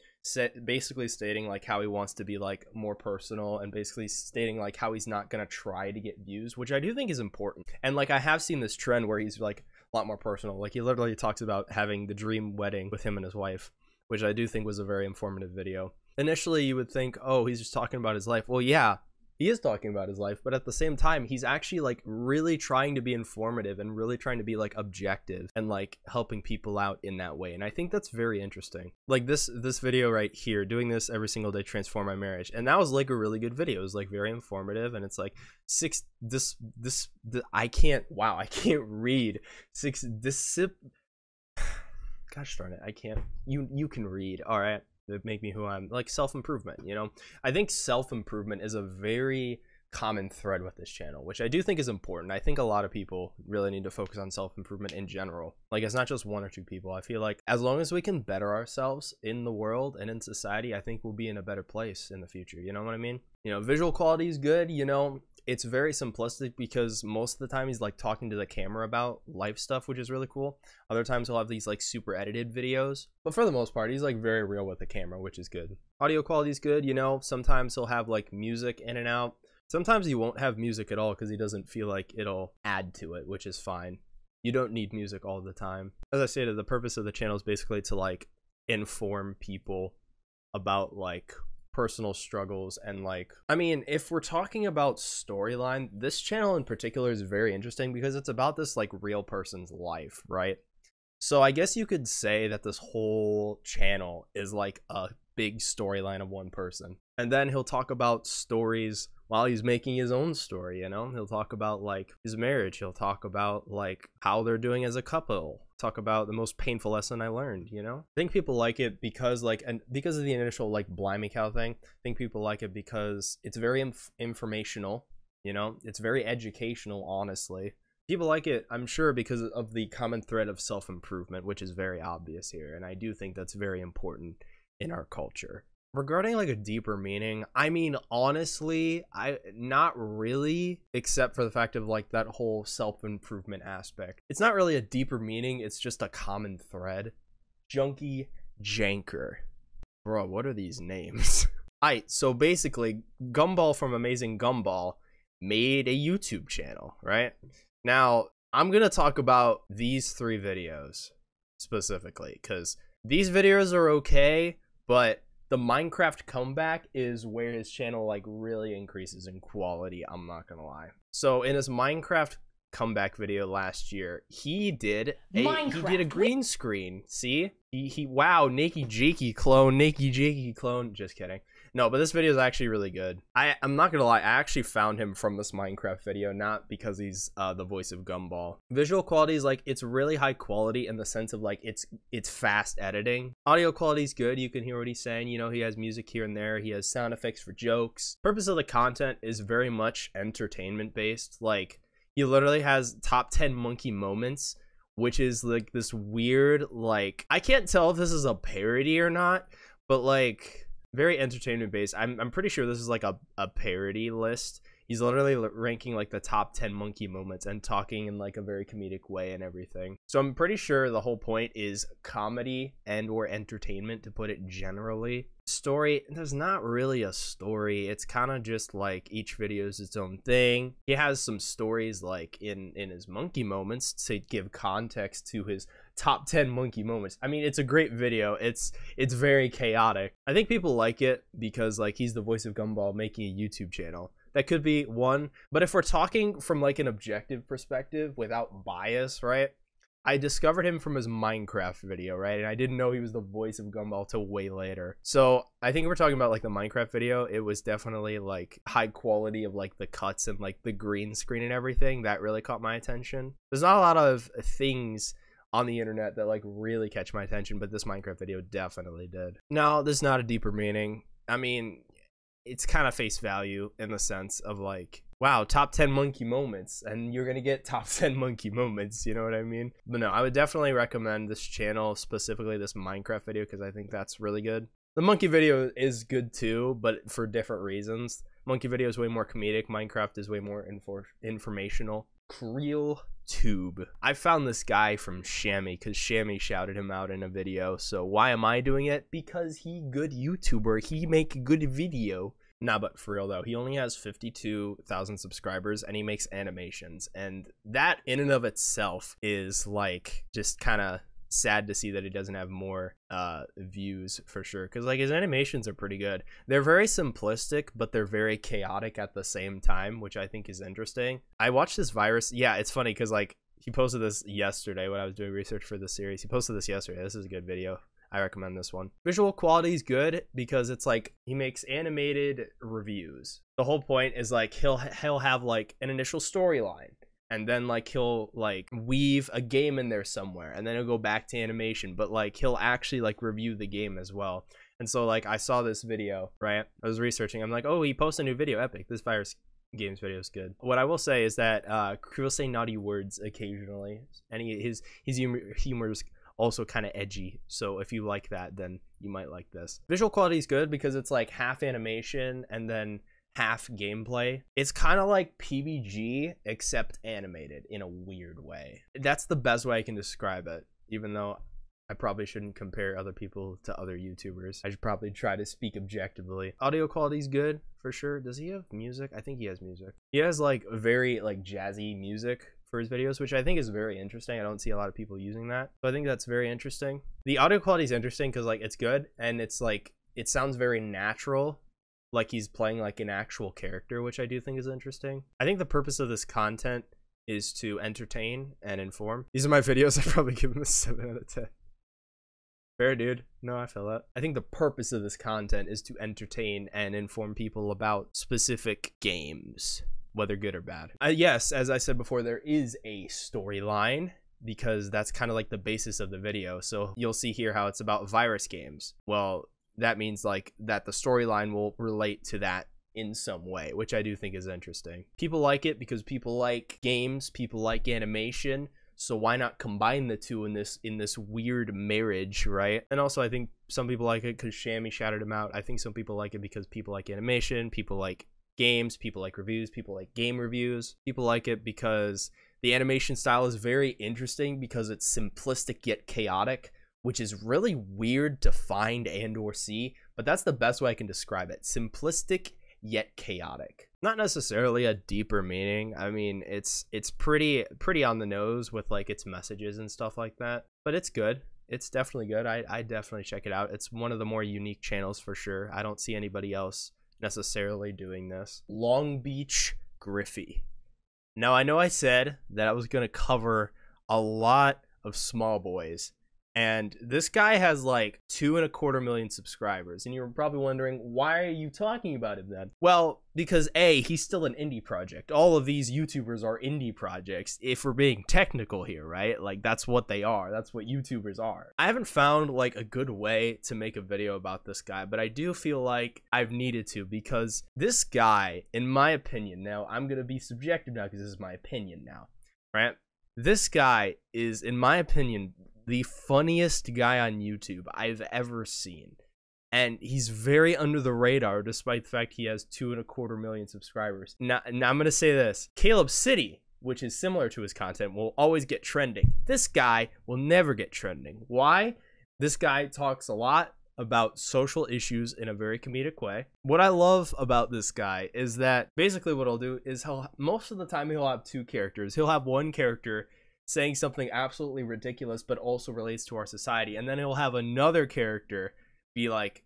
basically stating like how he wants to be like more personal, and basically stating like how he's not gonna try to get views, which I do think is important. And like I have seen this trend where he's like a lot more personal. Like he literally talks about having the dream wedding with him and his wife, which I do think was a very informative video. Initially you would think, oh, he's just talking about his life. Well, yeah, he is talking about his life, but at the same time, he's actually like really trying to be informative and really trying to be like objective and like helping people out in that way. And I think that's very interesting. Like this video right here, doing this every single day transformed my marriage. And that was like a really good video. It was like very informative, and it's like gosh darn it, I can't. You can read, all right? That make me who I'm, like self-improvement, you know. I think self-improvement is a very common thread with this channel, which I do think is important. I think a lot of people really need to focus on self-improvement in general. Like, it's not just one or two people. I feel like as long as we can better ourselves in the world and in society, I think we'll be in a better place in the future. You know what I mean? You know, visual quality is good. You know, it's very simplistic because most of the time he's like talking to the camera about life stuff, which is really cool. Other times he'll have these like super edited videos, but for the most part he's like very real with the camera, which is good. Audio quality is good. You know, sometimes he'll have like music in and out. Sometimes he won't have music at all because he doesn't feel like it'll add to it, which is fine. You don't need music all the time. As I stated, the purpose of the channel is basically to like inform people about like personal struggles and like, I mean, if we're talking about storyline, this channel in particular is very interesting because it's about this like real person's life, right? So I guess you could say that this whole channel is like a big storyline of one person. And then he'll talk about stories while he's making his own story, you know? He'll talk about like his marriage. He'll talk about like how they're doing as a couple. Talk about the most painful lesson I learned, you know? I think people like it because like, and because of the initial like Blimey Cow thing, I think people like it because it's very informational, you know? It's very educational, honestly. People like it, I'm sure, because of the common thread of self-improvement, which is very obvious here. And I do think that's very important in our culture. Regarding like a deeper meaning, I mean, honestly, I not really, except for the fact of like that whole self-improvement aspect. It's not really a deeper meaning, it's just a common thread. Junkie Janker. Bro, what are these names? Alright, so basically, Gumball from Amazing Gumball made a YouTube channel, right? Now, I'm gonna talk about these three videos specifically, because these videos are okay, but the Minecraft comeback is where his channel like really increases in quality, I'm not gonna lie. So in his Minecraft comeback video last year, he did a green screen. See? Wow, Nakey Jakey clone, Nakey Jakey clone. Just kidding. No, but this video is actually really good. I'm not gonna lie, I actually found him from this Minecraft video, not because he's the voice of Gumball. Visual quality is like, it's really high quality in the sense of like it's fast editing. Audio quality is good, you can hear what he's saying, you know, he has music here and there, he has sound effects for jokes. Purpose of the content is very much entertainment based. Like, he literally has top 10 monkey moments, which is like this weird, like, I can't tell if this is a parody or not, but like, very entertainment based. I'm pretty sure this is like a parody list. He's literally ranking like the top 10 monkey moments and talking in like a very comedic way and everything. So I'm pretty sure the whole point is comedy and or entertainment, to put it generally. Story, there's not really a story. It's kind of just like each video is its own thing. He has some stories like in his monkey moments to give context to his top 10 monkey moments. I mean, it's a great video. It's very chaotic. I think people like it because like he's the voice of Gumball making a YouTube channel. That could be one, but if we're talking from like an objective perspective without bias, right? I discovered him from his Minecraft video, right? And I didn't know he was the voice of Gumball till way later. So I think if we're talking about like the Minecraft video, it was definitely like high quality of like the cuts and like the green screen and everything that really caught my attention. There's not a lot of things on the internet that like really catch my attention, but this Minecraft video definitely did. No, there's not a deeper meaning. I mean, it's kind of face value in the sense of like, wow, top 10 monkey moments, and you're gonna get top 10 monkey moments, you know what I mean? But no, I would definitely recommend this channel, specifically this Minecraft video, because I think that's really good. The monkey video is good too, but for different reasons. Monkey video is way more comedic, Minecraft is way more informational. Creel Tube. I found this guy from Shammy because Shammy shouted him out in a video. So why am I doing it? Because he good YouTuber. He make good video. Nah, but for real though, he only has 52,000 subscribers and he makes animations. And that in and of itself is like just kind of sad to see that he doesn't have more views for sure, because like his animations are pretty good. They're very simplistic, but they're very chaotic at the same time, which I think is interesting. I watched this virus. Yeah, it's funny because like he posted this yesterday when I was doing research for the series. He posted this yesterday. This is a good video. I recommend this one. Visual quality is good because it's like he makes animated reviews. The whole point is like he'll have like an initial storyline, and then like he'll like weave a game in there somewhere, and then he'll go back to animation, but like he'll actually like review the game as well. And so like I saw this video, right? I was researching, I'm like, oh, he posted a new video, epic. This virus games video is good. What I will say is that he'll say naughty words occasionally, and his humor is also kind of edgy, so if you like that, then you might like this. Visual quality is good because it's like half animation and then half gameplay. It's kind of like PBG except animated in a weird way. That's the best way I can describe it, even though I probably shouldn't compare other people to other YouTubers. I should probably try to speak objectively. Audio quality is good for sure. Does he have music? I think he has music. He has like very like jazzy music for his videos, which I think is very interesting. I don't see a lot of people using that, so I think that's very interesting. The audio quality is interesting because like it's good and it's like it sounds very natural, like he's playing like an actual character, which I do think is interesting. I think the purpose of this content is to entertain and inform. These are my videos. I probably give them a 7 out of 10. Fair, dude. No, I feel that. I think the purpose of this content is to entertain and inform people about specific games, whether good or bad. Yes, as I said before, there is a storyline because that's kind of like the basis of the video. So you'll see here how it's about virus games. Well, that means like that the storyline will relate to that in some way, which I do think is interesting. People like it because people like games, people like animation. So why not combine the two in this weird marriage, right? And also I think some people like it because Shammy shouted him out. I think some people like it because people like animation, people like games, people like reviews, people like game reviews. People like it because the animation style is very interesting because it's simplistic yet chaotic, which is really weird to find and or see, but that's the best way I can describe it. Simplistic yet chaotic. Not necessarily a deeper meaning. I mean, it's pretty on the nose with like its messages and stuff like that, but it's good. It's definitely good. I definitely check it out. It's one of the more unique channels for sure. I don't see anybody else necessarily doing this. Long Beach Griffey. Now I know I said that I was gonna cover a lot of small boys, and this guy has like 2.25 million subscribers, and you're probably wondering, why are you talking about him then? Well, because A, he's still an indie project. All of these YouTubers are indie projects, if we're being technical here, right? Like that's what they are. That's what YouTubers are. I haven't found like a good way to make a video about this guy, but I do feel like I've needed to, because this guy, in my opinion, now I'm gonna be subjective now because this is my opinion now, right? This guy is, in my opinion, the funniest guy on YouTube I've ever seen, and he's very under the radar despite the fact he has 2.25 million subscribers. Now I'm gonna say this, Caleb City, which is similar to his content, will always get trending. This guy will never get trending. Why? This guy talks a lot about social issues in a very comedic way. What I love about this guy is that basically what he'll do is he'll, most of the time he'll have two characters. He'll have one character saying something absolutely ridiculous but also relates to our society, and then he'll have another character be like,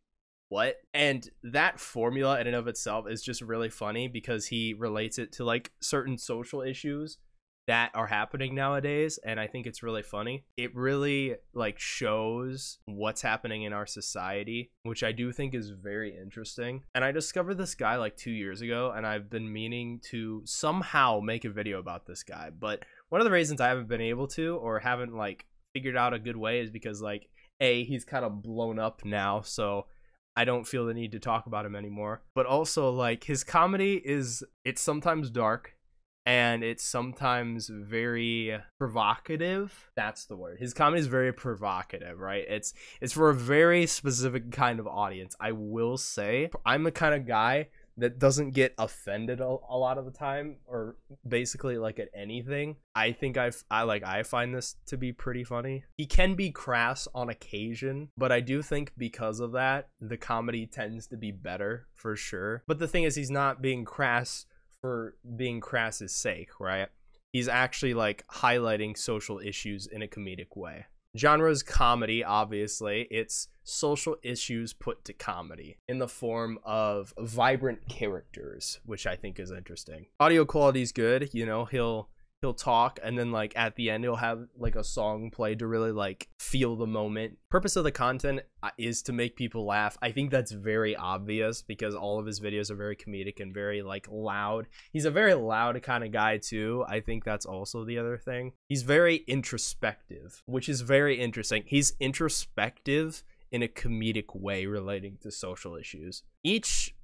what? And that formula in and of itself is just really funny because he relates it to like certain social issues that are happening nowadays, and I think it's really funny. It really like shows what's happening in our society, which I do think is very interesting. And I discovered this guy like 2 years ago, and I've been meaning to somehow make a video about this guy, but one of the reasons I haven't been able to, or haven't like figured out a good way, is because like A, he's kind of blown up now, so I don't feel the need to talk about him anymore. But also like his comedy is, it's sometimes dark and it's sometimes very provocative. That's the word. His comedy is very provocative, right? It's for a very specific kind of audience. I will say I'm the kind of guy that doesn't get offended a lot of the time, or basically like at anything. I think I find this to be pretty funny. He can be crass on occasion, but I do think because of that, the comedy tends to be better for sure. But the thing is, he's not being crass for being crass's sake, right? He's actually like highlighting social issues in a comedic way. Genre's comedy, obviously. It's social issues put to comedy in the form of vibrant characters, which I think is interesting. Audio quality is good. You know, he'll talk, and then like at the end he'll have like a song played to really like feel the moment. Purpose of the content is to make people laugh. I think that's very obvious because all of his videos are very comedic and very like loud. He's a very loud kind of guy too. I think that's also the other thing. He's very introspective, which is very interesting. He's introspective in a comedic way relating to social issues. Each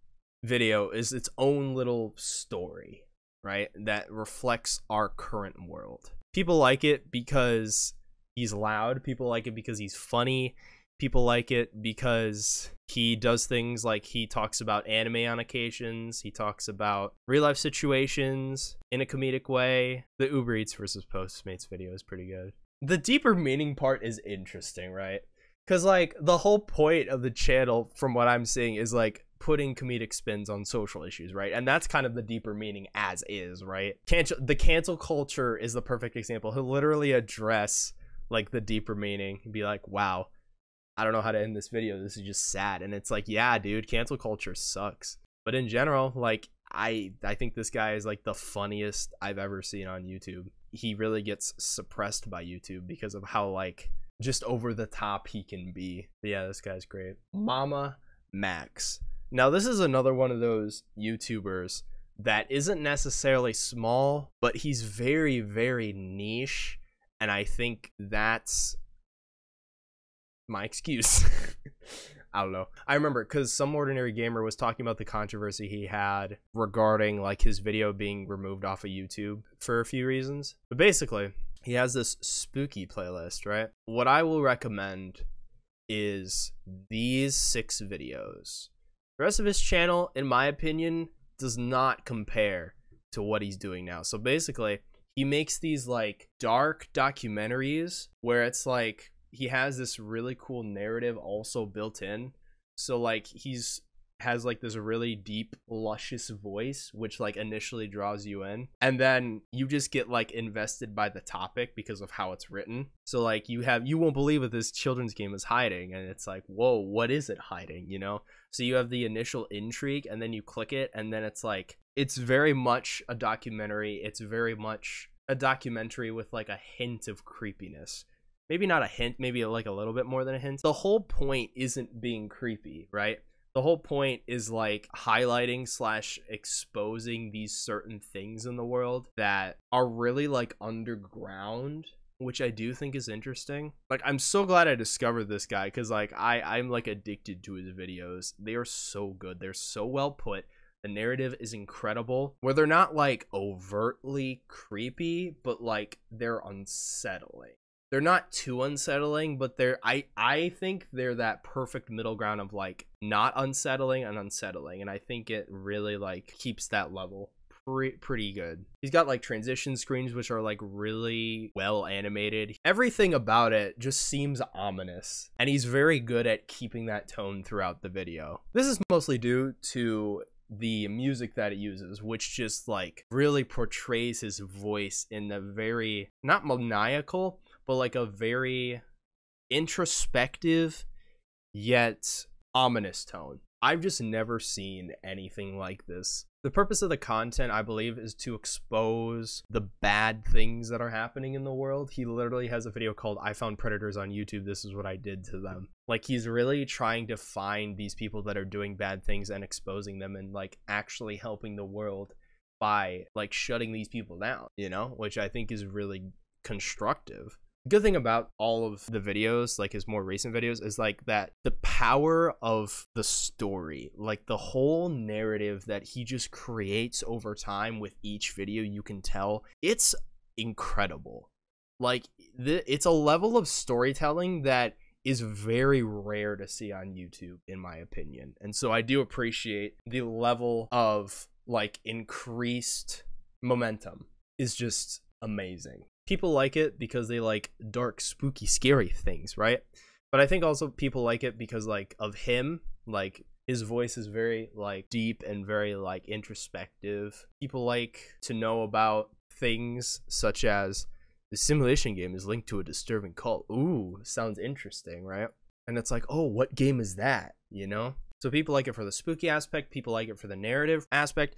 video is its own little story, right? That reflects our current world. People like it because he's loud. People like it because he's funny. People like it because he does things like he talks about anime on occasions. He talks about real life situations in a comedic way. The Uber Eats versus Postmates video is pretty good. The deeper meaning part is interesting, right? Because like the whole point of the channel, from what I'm seeing, is like putting comedic spins on social issues, right? And that's kind of the deeper meaning as is, right? The cancel culture is the perfect example. He'll literally address like the deeper meaning and be like, wow, I don't know how to end this video. This is just sad. And it's like, yeah, dude, cancel culture sucks. But in general, like I think this guy is like the funniest I've ever seen on YouTube. He really gets suppressed by YouTube because of how like just over the top he can be. But yeah, this guy's great. Mama Max. Now, this is another one of those YouTubers that isn't necessarily small, but he's very, very niche. And I think that's my excuse. I don't know. I remember because Some Ordinary Gamer was talking about the controversy he had regarding like his video being removed off of YouTube for a few reasons. But basically, he has this spooky playlist, right? What I will recommend is these 6 videos. The rest of his channel, in my opinion, does not compare to what he's doing now. So basically, he makes these like dark documentaries where it's like he has this really cool narrative also built in. So like has like this really deep, luscious voice, which like initially draws you in, and then you just get like invested by the topic because of how it's written. So like you won't believe what this children's game is hiding, and it's like, whoa, what is it hiding, you know? So you have the initial intrigue, and then you click it, and then it's like, it's very much a documentary. It's very much a documentary with like a hint of creepiness. Maybe not a hint, maybe like a little bit more than a hint. The whole point isn't being creepy, right? The whole point is like highlighting / exposing these certain things in the world that are really like underground, which I do think is interesting. Like, I'm so glad I discovered this guy because like I'm like addicted to his videos. They are so good. They're so well put. The narrative is incredible, where they're not like overtly creepy, but like they're unsettling. They're not too unsettling, but they're I think they're that perfect middle ground of like not unsettling and unsettling, and I think it really like keeps that level pretty good. He's got like transition screens which are like really well animated. Everything about it just seems ominous, and he's very good at keeping that tone throughout the video. This is mostly due to the music that it uses, which just like really portrays his voice in the very, not maniacal, but like a very introspective yet ominous tone. I've just never seen anything like this. The purpose of the content, I believe, is to expose the bad things that are happening in the world. He literally has a video called I Found Predators on YouTube. This is what I did to them. Like, he's really trying to find these people that are doing bad things and exposing them and like actually helping the world by like shutting these people down, you know, which I think is really constructive. Good thing about all of the videos, like his more recent videos, is like that the power of the story, like the whole narrative that he just creates over time with each video, you can tell it's incredible. Like it's a level of storytelling that is very rare to see on YouTube, in my opinion. And so I do appreciate the level of like increased momentum is just amazing. People like it because they like dark, spooky, scary things, right? But I think also people like it because like of him, like his voice is very like deep and very like introspective. People like to know about things such as the simulation game is linked to a disturbing cult. Ooh, sounds interesting, right? And it's like, oh, what game is that, you know? So people like it for the spooky aspect. People like it for the narrative aspect.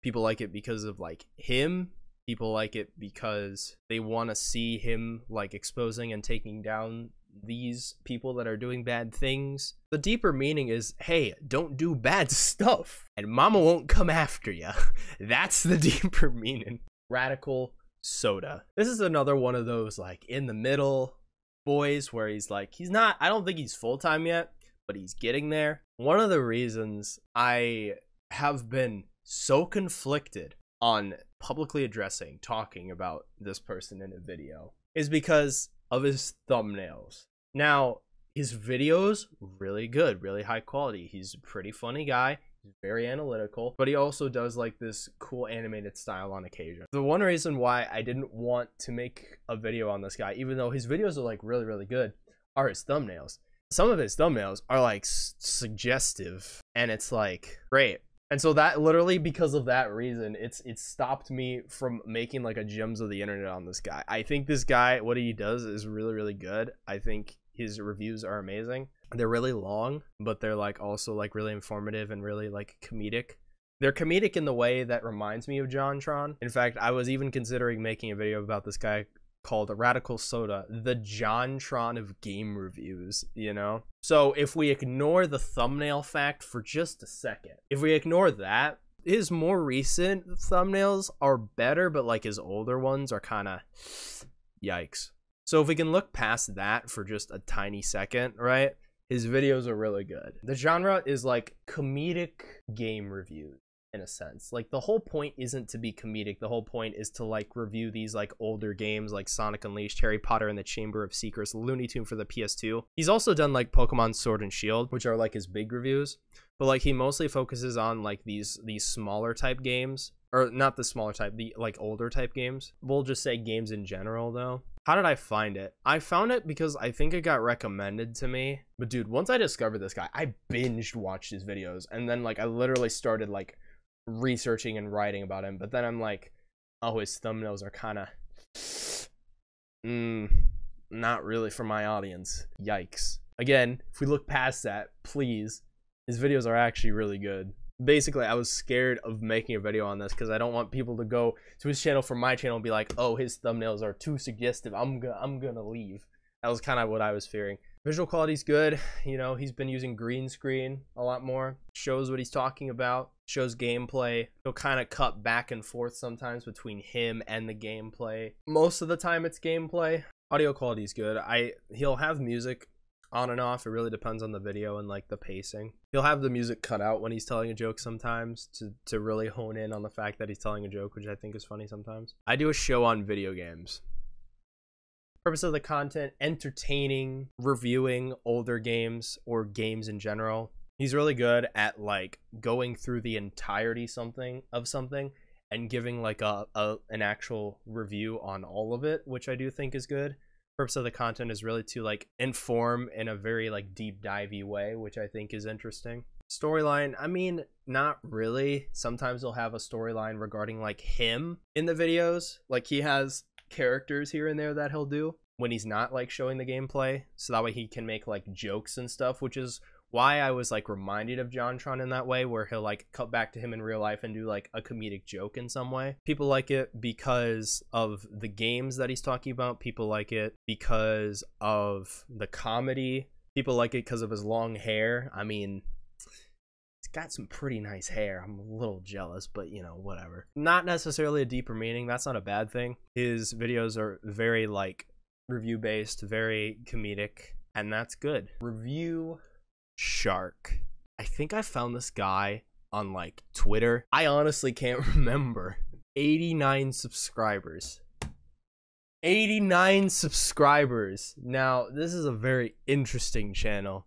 People like it because of like him. People like it because they want to see him like exposing and taking down these people that are doing bad things. The deeper meaning is, hey, don't do bad stuff and mama won't come after you. That's the deeper meaning. Radical Soda. This is another one of those like in the middle boys where he's like, he's not, I don't think he's full-time yet, but he's getting there. One of the reasons I have been so conflicted on publicly addressing, talking about this person in a video is because of his thumbnails. Now, his videos, really good, really high quality. He's a pretty funny guy. He's very analytical, but he also does like this cool animated style on occasion. The one reason why I didn't want to make a video on this guy, even though his videos are like really, really good, are his thumbnails. Some of his thumbnails are like suggestive and it's like great. And so that literally, because of that reason, it stopped me from making like a gems of the internet on this guy. I think this guy, what he does is really, really good. I think his reviews are amazing. They're really long, but they're like also like really informative and really like comedic. They're comedic in the way that reminds me of JonTron. In fact, I was even considering making a video about this guy called Radical Soda, the JonTron of game reviews, you know? So if we ignore the thumbnail fact for just a second, if we ignore that, his more recent thumbnails are better, but like his older ones are kind of yikes. So if we can look past that for just a tiny second, right? His videos are really good. The genre is like comedic game reviews. In a sense, like the whole point isn't to be comedic. The whole point is to like review these like older games like Sonic Unleashed, Harry Potter and the Chamber of Secrets, Looney Tune for the PS2. He's also done like Pokemon Sword and Shield, which are like his big reviews, but like he mostly focuses on like these smaller type games, or not the smaller type, the like older type games. We'll just say games in general though. How did I find it? I found it because I think it got recommended to me. But dude, once I discovered this guy, I binged watched his videos, and then like I literally started like researching and writing about him, but then I'm like, oh, his thumbnails are kind of not really for my audience. Yikes. Again, if we look past that, please, his videos are actually really good. Basically, I was scared of making a video on this because I don't want people to go to his channel from my channel and be like, oh, his thumbnails are too suggestive, I'm gonna leave. That was kind of what I was fearing. Visual quality's good. You know, he's been using green screen a lot more. Shows what he's talking about. Shows gameplay. He'll kind of cut back and forth sometimes between him and the gameplay. Most of the time it's gameplay. Audio quality's good. He'll have music on and off. It really depends on the video and like the pacing. He'll have the music cut out when he's telling a joke sometimes to really hone in on the fact that he's telling a joke, which I think is funny sometimes. I do a show on video games. Purpose of the content, entertaining, reviewing older games or games in general. He's really good at like going through the entirety of something and giving like an actual review on all of it, which I do think is good. Purpose of the content is really to like inform in a very like deep divey way, which I think is interesting. Storyline, I mean, not really. Sometimes he'll have a storyline regarding like him in the videos. Like he has characters here and there that he'll do when he's not like showing the gameplay, so that way he can make like jokes and stuff, which is why I was like reminded of JonTron in that way, where he'll like cut back to him in real life and do like a comedic joke in some way. People like it because of the games that he's talking about. People like it because of the comedy. People like it because of his long hair. I mean, got some pretty nice hair. I'm a little jealous, but you know, whatever. Not necessarily a deeper meaning. That's not a bad thing. His videos are very like review based, very comedic, and that's good. Review shark. I think I found this guy on like Twitter. I honestly can't remember. 89 subscribers. 89 subscribers. Now, this is a very interesting channel,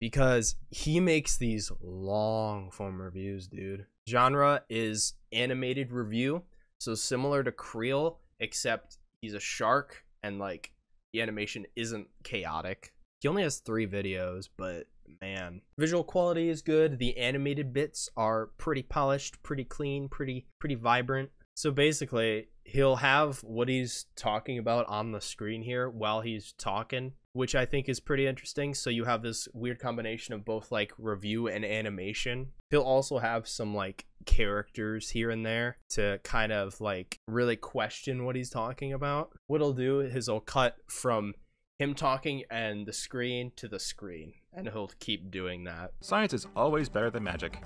because he makes these long form reviews, dude. Genre is animated review, so similar to Creel, except he's a shark and like the animation isn't chaotic. He only has 3 videos, but man. Visual quality is good. The animated bits are pretty polished, pretty clean, pretty vibrant. So basically, he'll have what he's talking about on the screen here while he's talking, which I think is pretty interesting. So you have this weird combination of both like review and animation. He'll also have some like characters here and there to kind of like really question what he's talking about. What he'll do is he'll cut from him talking and the screen to the screen, and he'll keep doing that. Science is always better than magic.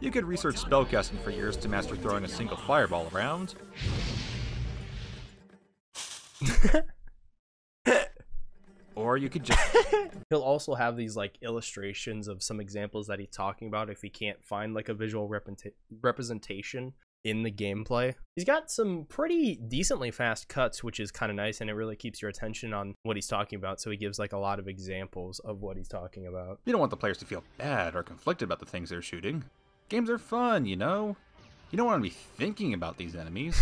You could research spellcasting for years to master throwing a single fireball around. Or or you could just he'll also have these like illustrations of some examples that he's talking about if he can't find like a visual representation in the gameplay. He's got some pretty decently fast cuts, which is kind of nice, and it really keeps your attention on what he's talking about, so he gives like a lot of examples of what he's talking about. You don't want the players to feel bad or conflicted about the things they're shooting. Games are fun, you know? You don't want to be thinking about these enemies.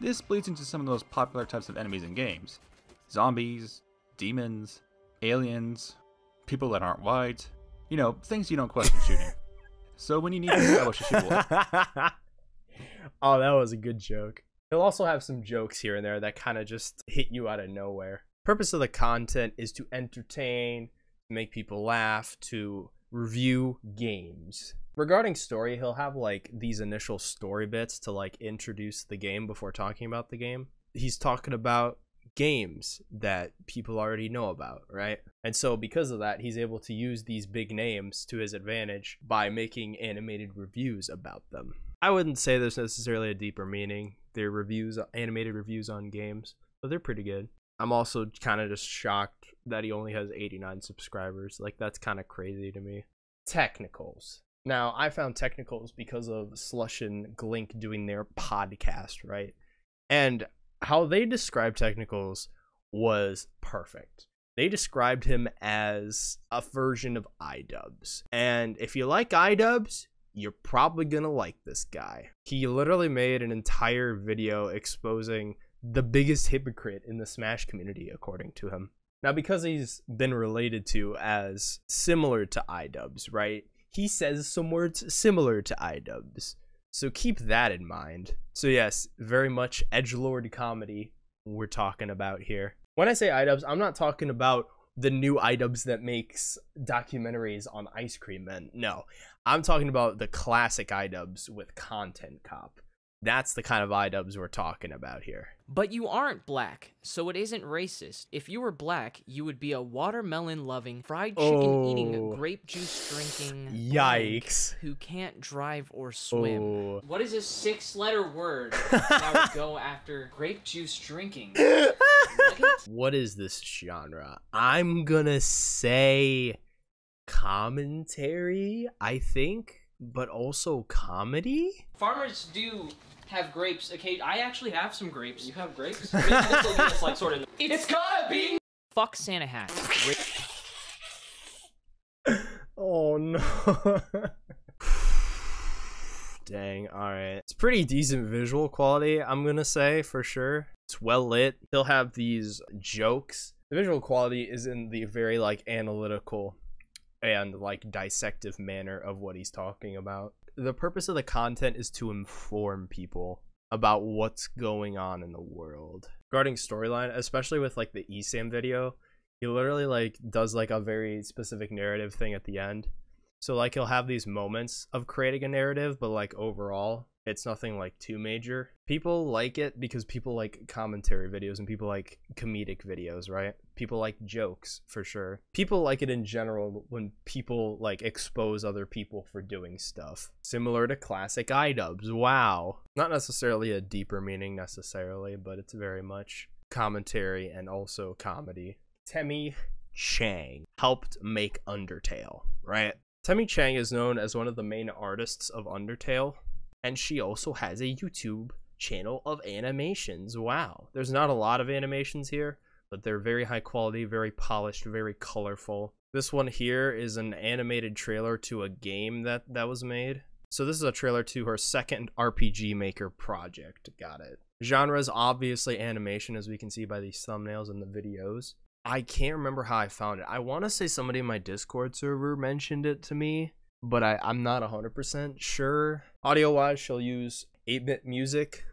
This bleeds into some of the most popular types of enemies in games. Zombies, demons, aliens, people that aren't white. You know, things you don't question shooting. So when you need to establish a shootable... Oh, that was a good joke. He'll also have some jokes here and there that kind of just hit you out of nowhere. Purpose of the content is to entertain, make people laugh, to review games. Regarding story, he'll have like these initial story bits to like introduce the game before talking about the game. He's talking about games that people already know about, right? And so because of that, he's able to use these big names to his advantage by making animated reviews about them. I wouldn't say there's necessarily a deeper meaning. They're reviews, animated reviews on games, but they're pretty good. I'm also kind of just shocked that he only has 89 subscribers. Like, that's kind of crazy to me. Technicals. Now, I found technicals because of Slush and Glink doing their podcast, right? And how they described technicals was perfect. They described him as a version of iDubbbz. And if you like iDubbbz, you're probably gonna like this guy. He literally made an entire video exposing the biggest hypocrite in the Smash community, according to him. Now, because he's been related to as similar to iDubbbz, right? He says some words similar to iDubbbz. So keep that in mind. So yes, very much edgelord comedy we're talking about here. When I say iDubbbz, I'm not talking about the new iDubbbz that makes documentaries on ice cream men. No, I'm talking about the classic iDubbbz with Content Cop. That's the kind of iDubbbz we're talking about here. But you aren't black, so it isn't racist. If you were black, you would be a watermelon-loving, fried chicken-eating, grape juice-drinking... Yikes. ...who can't drive or swim. Oh. What is a six-letter word that would go after grape juice-drinking? What is this genre? I'm gonna say commentary, I think, but also comedy? Farmers do... have grapes. Okay, I actually have some grapes. You have grapes? Like, sort of. It's gotta be fuck Santa hat. Oh no. Dang, alright. It's pretty decent visual quality, I'm gonna say, for sure. It's well lit. He'll have these jokes. The visual quality is in the very like analytical and like dissective manner of what he's talking about. The purpose of the content is to inform people about what's going on in the world. Regarding storyline, especially with like the ESAM video, he literally like does like a very specific narrative thing at the end. So like he'll have these moments of creating a narrative, but like overall it's nothing like too major. People like it because people like commentary videos and people like comedic videos, right? People like jokes, for sure. People like it in general when people like expose other people for doing stuff. Similar to classic iDubbbz, wow. Not necessarily a deeper meaning necessarily, but it's very much commentary and also comedy. Temmie Chang helped make Undertale, right? Temmie Chang is known as one of the main artists of Undertale. And she also has a YouTube channel of animations. Wow. There's not a lot of animations here, but they're very high quality, very polished, very colorful. This one here is an animated trailer to a game that was made. So this is a trailer to her second RPG Maker project. Got it. Genres, obviously animation, as we can see by these thumbnails and the videos. I can't remember how I found it. I want to say somebody in my Discord server mentioned it to me, but I'm not 100% sure. Audio-wise, she'll use 8-bit music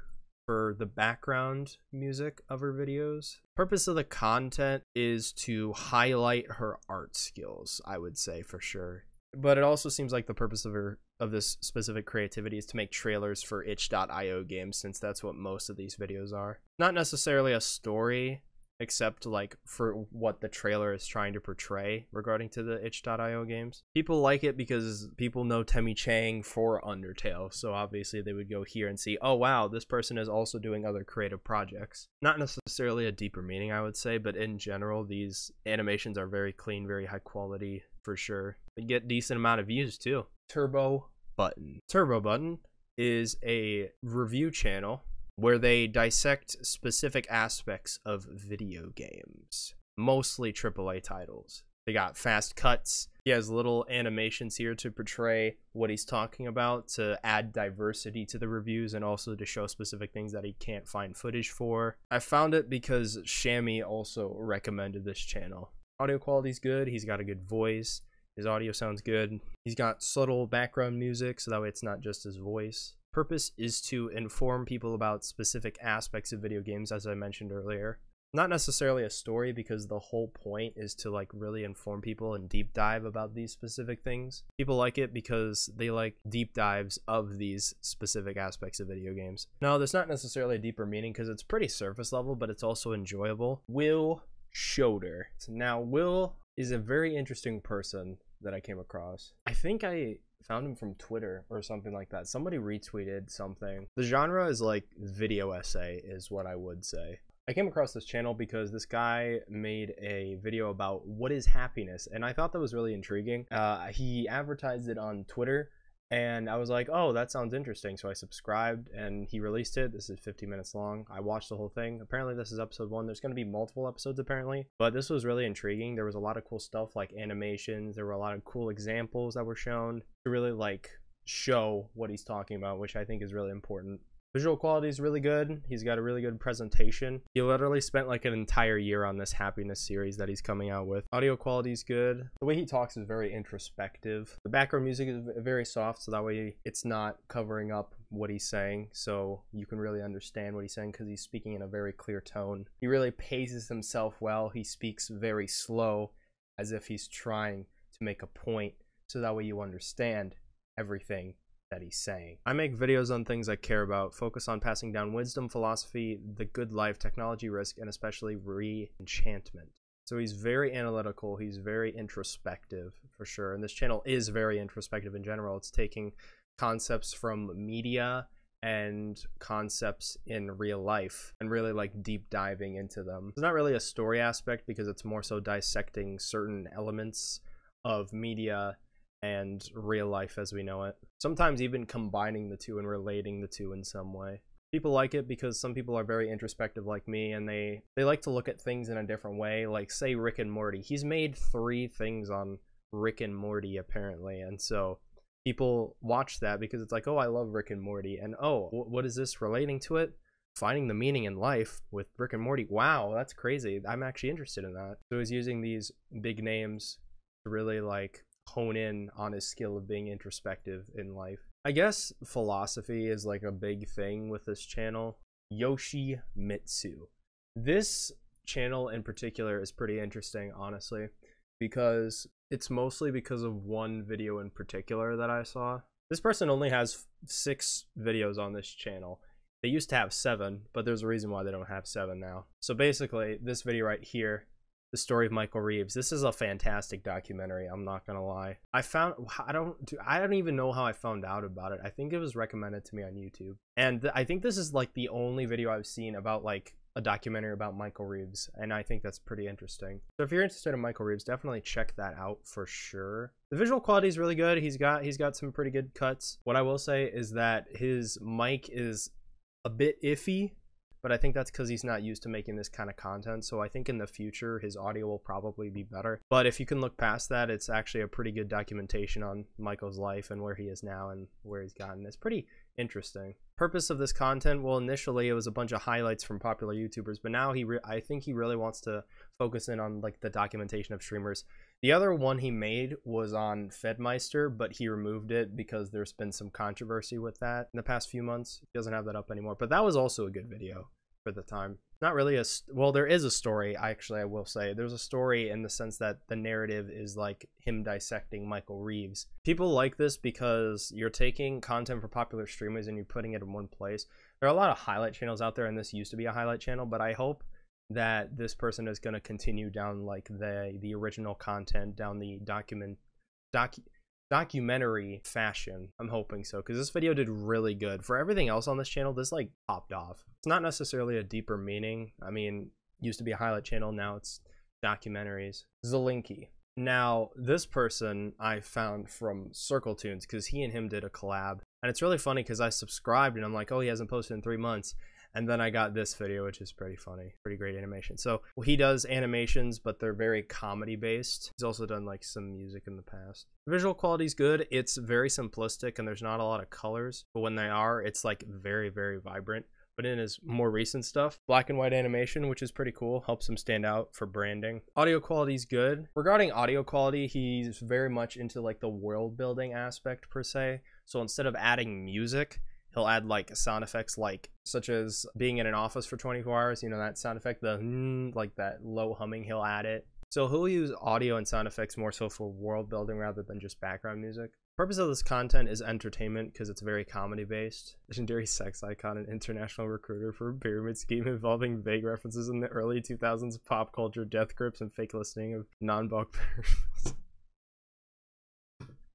for the background music of her videos. Purpose of the content is to highlight her art skills, I would say, for sure. But it also seems like the purpose of this specific creativity is to make trailers for itch.io games, since that's what most of these videos are. Not necessarily a story. except like for what the trailer is trying to portray regarding to the itch.io games. People like it because people know Temmie Chang for Undertale, so obviously they would go here and see, oh wow, this person is also doing other creative projects. Not necessarily a deeper meaning, I would say, but in general these animations are very clean, very high quality for sure. They get decent amount of views too. Turbo Button. Turbo Button is a review channel where they dissect specific aspects of video games, mostly AAA titles. They got fast cuts. He has little animations here to portray what he's talking about, to add diversity to the reviews and also to show specific things that he can't find footage for. I found it because Shammy also recommended this channel. Audio quality's good. He's got a good voice. His audio sounds good. He's got subtle background music, so that way it's not just his voice. Purpose is to inform people about specific aspects of video games, as I mentioned earlier. Not necessarily a story, because the whole point is to like really inform people and deep dive about these specific things. People like it because they like deep dives of these specific aspects of video games. Now, there's not necessarily a deeper meaning because it's pretty surface level, but it's also enjoyable. Will Schroeder. Now, Will is a very interesting person that I came across. I think I found him from Twitter or something like that. Somebody retweeted something. The genre is like video essay is what I would say. I came across this channel because this guy made a video about what is happiness, and I thought that was really intriguing. He advertised it on Twitter and I was like, oh, that sounds interesting, so I subscribed and he released it. This is 50 minutes long. I watched the whole thing. Apparently this is episode 1. There's going to be multiple episodes apparently, but this was really intriguing. There was a lot of cool stuff like animations. There were a lot of cool examples that were shown to really like show what he's talking about, which I think is really important. Visual quality is really good. He's got a really good presentation. He literally spent like an entire year on this happiness series that he's coming out with. Audio quality is good. The way he talks is very introspective. The background music is very soft, so that way it's not covering up what he's saying, so you can really understand what he's saying because he's speaking in a very clear tone. He really paces himself well. He speaks very slow as if he's trying to make a point, so that way you understand everything that he's saying. I make videos on things I care about, focus on passing down wisdom, philosophy, the good life, technology, risk, and especially re-enchantment. So he's very analytical, he's very introspective for sure, and this channel is very introspective in general. It's taking concepts from media and concepts in real life and really like deep diving into them. It's not really a story aspect because it's more so dissecting certain elements of media and real life as we know it, sometimes even combining the two and relating the two in some way. People like it because some people are very introspective like me, and they like to look at things in a different way, like say Rick and Morty. He's made 3 things on Rick and Morty apparently, and so people watch that because it's like, oh, I love Rick and Morty, and oh, what is this relating to it? Finding the meaning in life with Rick and Morty. Wow, that's crazy. I'm actually interested in that. So he's using these big names to really like hone in on his skill of being introspective in life. I guess philosophy is like a big thing with this channel. Yoshimitsu. This channel in particular is pretty interesting, honestly, because it's mostly because of one video in particular that I saw. This person only has 6 videos on this channel. They used to have 7, but there's a reason why they don't have 7 now. So basically, this video right here, The Story of Michael Reeves. This is a fantastic documentary, I'm not gonna lie. I don't even know how I found out about it. I think it was recommended to me on YouTube, and I think this is like the only video I've seen about like a documentary about Michael Reeves, and I think that's pretty interesting. So if you're interested in Michael Reeves, definitely check that out for sure. The visual quality is really good. He's got some pretty good cuts. What I will say is that his mic is a bit iffy, but I think that's because he's not used to making this kind of content. So I think in the future, his audio will probably be better. But if you can look past that, it's actually a pretty good documentation on Michael's life and where he is now and where he's gotten. It's pretty interesting. Purpose of this content, well, initially it was a bunch of highlights from popular YouTubers, but now I think he really wants to focus in on like the documentation of streamers. The other one he made was on Fedmeister, but he removed it because there's been some controversy with that in the past few months. He doesn't have that up anymore, but that was also a good video for the time. Not really a, well, there is a story, actually, I will say. There's a story in the sense that the narrative is like him dissecting Michael Reeves. People like this because you're taking content for popular streamers and you're putting it in one place. There are a lot of highlight channels out there, and this used to be a highlight channel, but I hope that this person is going to continue down like the original content, down the documentary fashion. I'm hoping so, because this video did really good. For everything else on this channel, this like popped off. It's not necessarily a deeper meaning. I mean, used to be a highlight channel, now it's documentaries. Zelinky. Now, this person I found from Circle Tunes, because he and him did a collab. And it's really funny because I subscribed and I'm like, oh, he hasn't posted in 3 months. And then I got this video, which is pretty funny. Pretty great animation. So he does animations, but they're very comedy based. He's also done like some music in the past. Visual quality's good. It's very simplistic and there's not a lot of colors, but when they are, it's like very, very vibrant. But in his more recent stuff, black and white animation, which is pretty cool, helps him stand out for branding. Audio quality is good. Regarding audio quality, he's very much into like the world building aspect per se. So instead of adding music, he'll add like sound effects, like such as being in an office for 24 hours, you know, that sound effect, the like that low humming, he'll add it. So he'll use audio and sound effects more so for world building rather than just background music. Purpose of this content is entertainment because it's very comedy based. Legendary sex icon and international recruiter for a pyramid scheme involving vague references in the early 2000s pop culture, death grips, and fake listening of non-bulk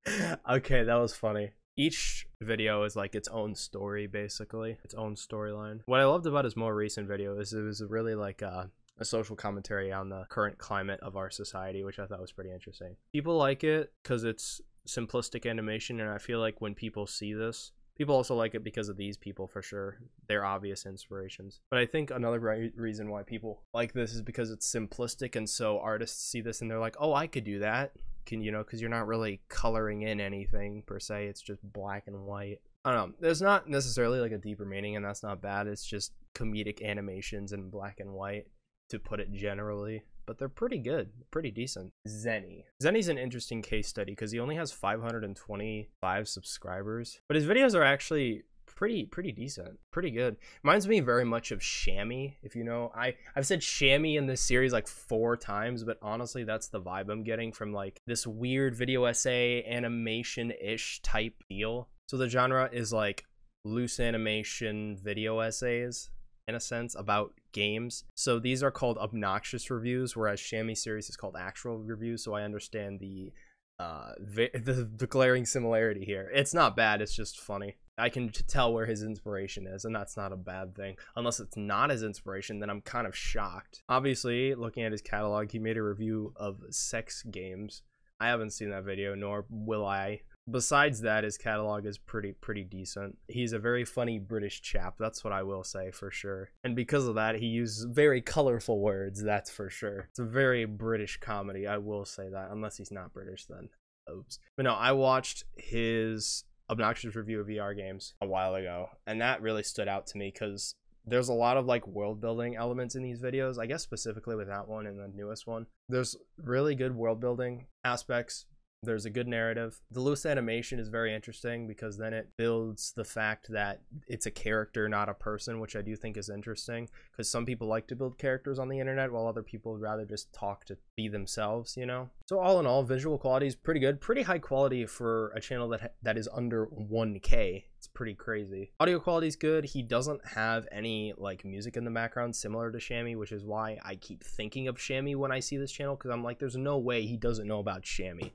parables. Okay, that was funny. Each video is like its own story, basically its own storyline. What I loved about his more recent video is it was really like a social commentary on the current climate of our society, which I thought was pretty interesting. People like it because it's simplistic animation, and I feel like when people see this, people also like it because of these people for sure. They're obvious inspirations. But I think another reason why people like this is because it's simplistic, and so artists see this and they're like, oh, I could do that. Can you know, because you're not really coloring in anything per se, it's just black and white. I don't know, there's not necessarily like a deeper meaning, and that's not bad. It's just comedic animations in black and white, to put it generally, but they're pretty good, pretty decent. Zenny's an interesting case study because he only has 525 subscribers, but his videos are actually pretty decent, pretty good. Reminds me very much of Shammy, if you know. I've said Shammy in this series like 4 times, but honestly that's the vibe I'm getting from like this weird video essay animation-ish type deal. So the genre is like loose animation video essays, in a sense, about games. So these are called obnoxious reviews, whereas Shammy series is called actual reviews. So I understand the glaring similarity here. It's not bad, it's just funny. I can tell where his inspiration is, and that's not a bad thing. Unless it's not his inspiration, then I'm kind of shocked. Obviously, looking at his catalog, he made a review of sex games. I haven't seen that video, nor will I. Besides that, his catalog is pretty decent. He's a very funny British chap, that's what I will say for sure. And because of that, he uses very colorful words, that's for sure. It's a very British comedy, I will say that, unless he's not British then. Oops. But no, I watched his obnoxious review of VR games a while ago, and that really stood out to me because there's a lot of like world building elements in these videos, I guess specifically with that one and the newest one. There's really good world building aspects. There's a good narrative. The loose animation is very interesting because then it builds the fact that it's a character, not a person, which I do think is interesting because some people like to build characters on the internet while other people would rather just talk to be themselves, you know? So all in all, visual quality is pretty good, pretty high quality for a channel that is under 1K. It's pretty crazy. Audio quality is good. He doesn't have any like music in the background similar to Shammy, which is why I keep thinking of Shammy when I see this channel because I'm like, there's no way he doesn't know about Shammy.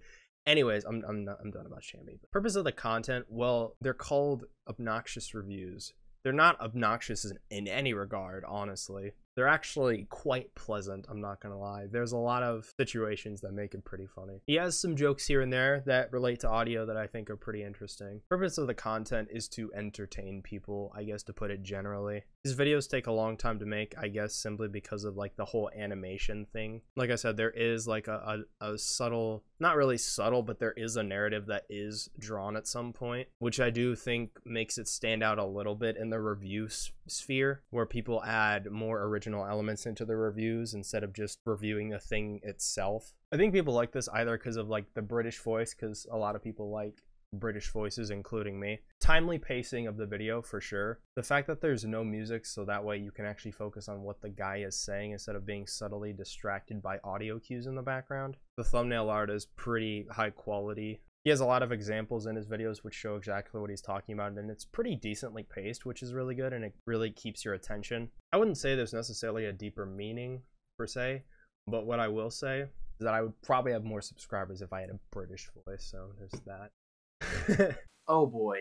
Anyways, I'm done about Shammy. Purpose of the content, well, they're called obnoxious reviews. They're not obnoxious in any regard, honestly. They're actually quite pleasant, I'm not gonna lie. There's a lot of situations that make it pretty funny. He has some jokes here and there that relate to audio that I think are pretty interesting. Purpose of the content is to entertain people, I guess, to put it generally. These videos take a long time to make, I guess, simply because of like the whole animation thing. Like I said, there is like a subtle, not really subtle, but there is a narrative that is drawn at some point, which I do think makes it stand out a little bit in the review sphere, where people add more original elements into the reviews instead of just reviewing the thing itself. I think people like this either because of like the British voice, because a lot of people like British voices, including me. Timely pacing of the video for sure. The fact that there's no music, so that way you can actually focus on what the guy is saying instead of being subtly distracted by audio cues in the background. The thumbnail art is pretty high quality. He has a lot of examples in his videos which show exactly what he's talking about, and it's pretty decently paced, which is really good, and it really keeps your attention. I wouldn't say there's necessarily a deeper meaning per se, but what I will say is that I would probably have more subscribers if I had a British voice, so there's that. Oh boy,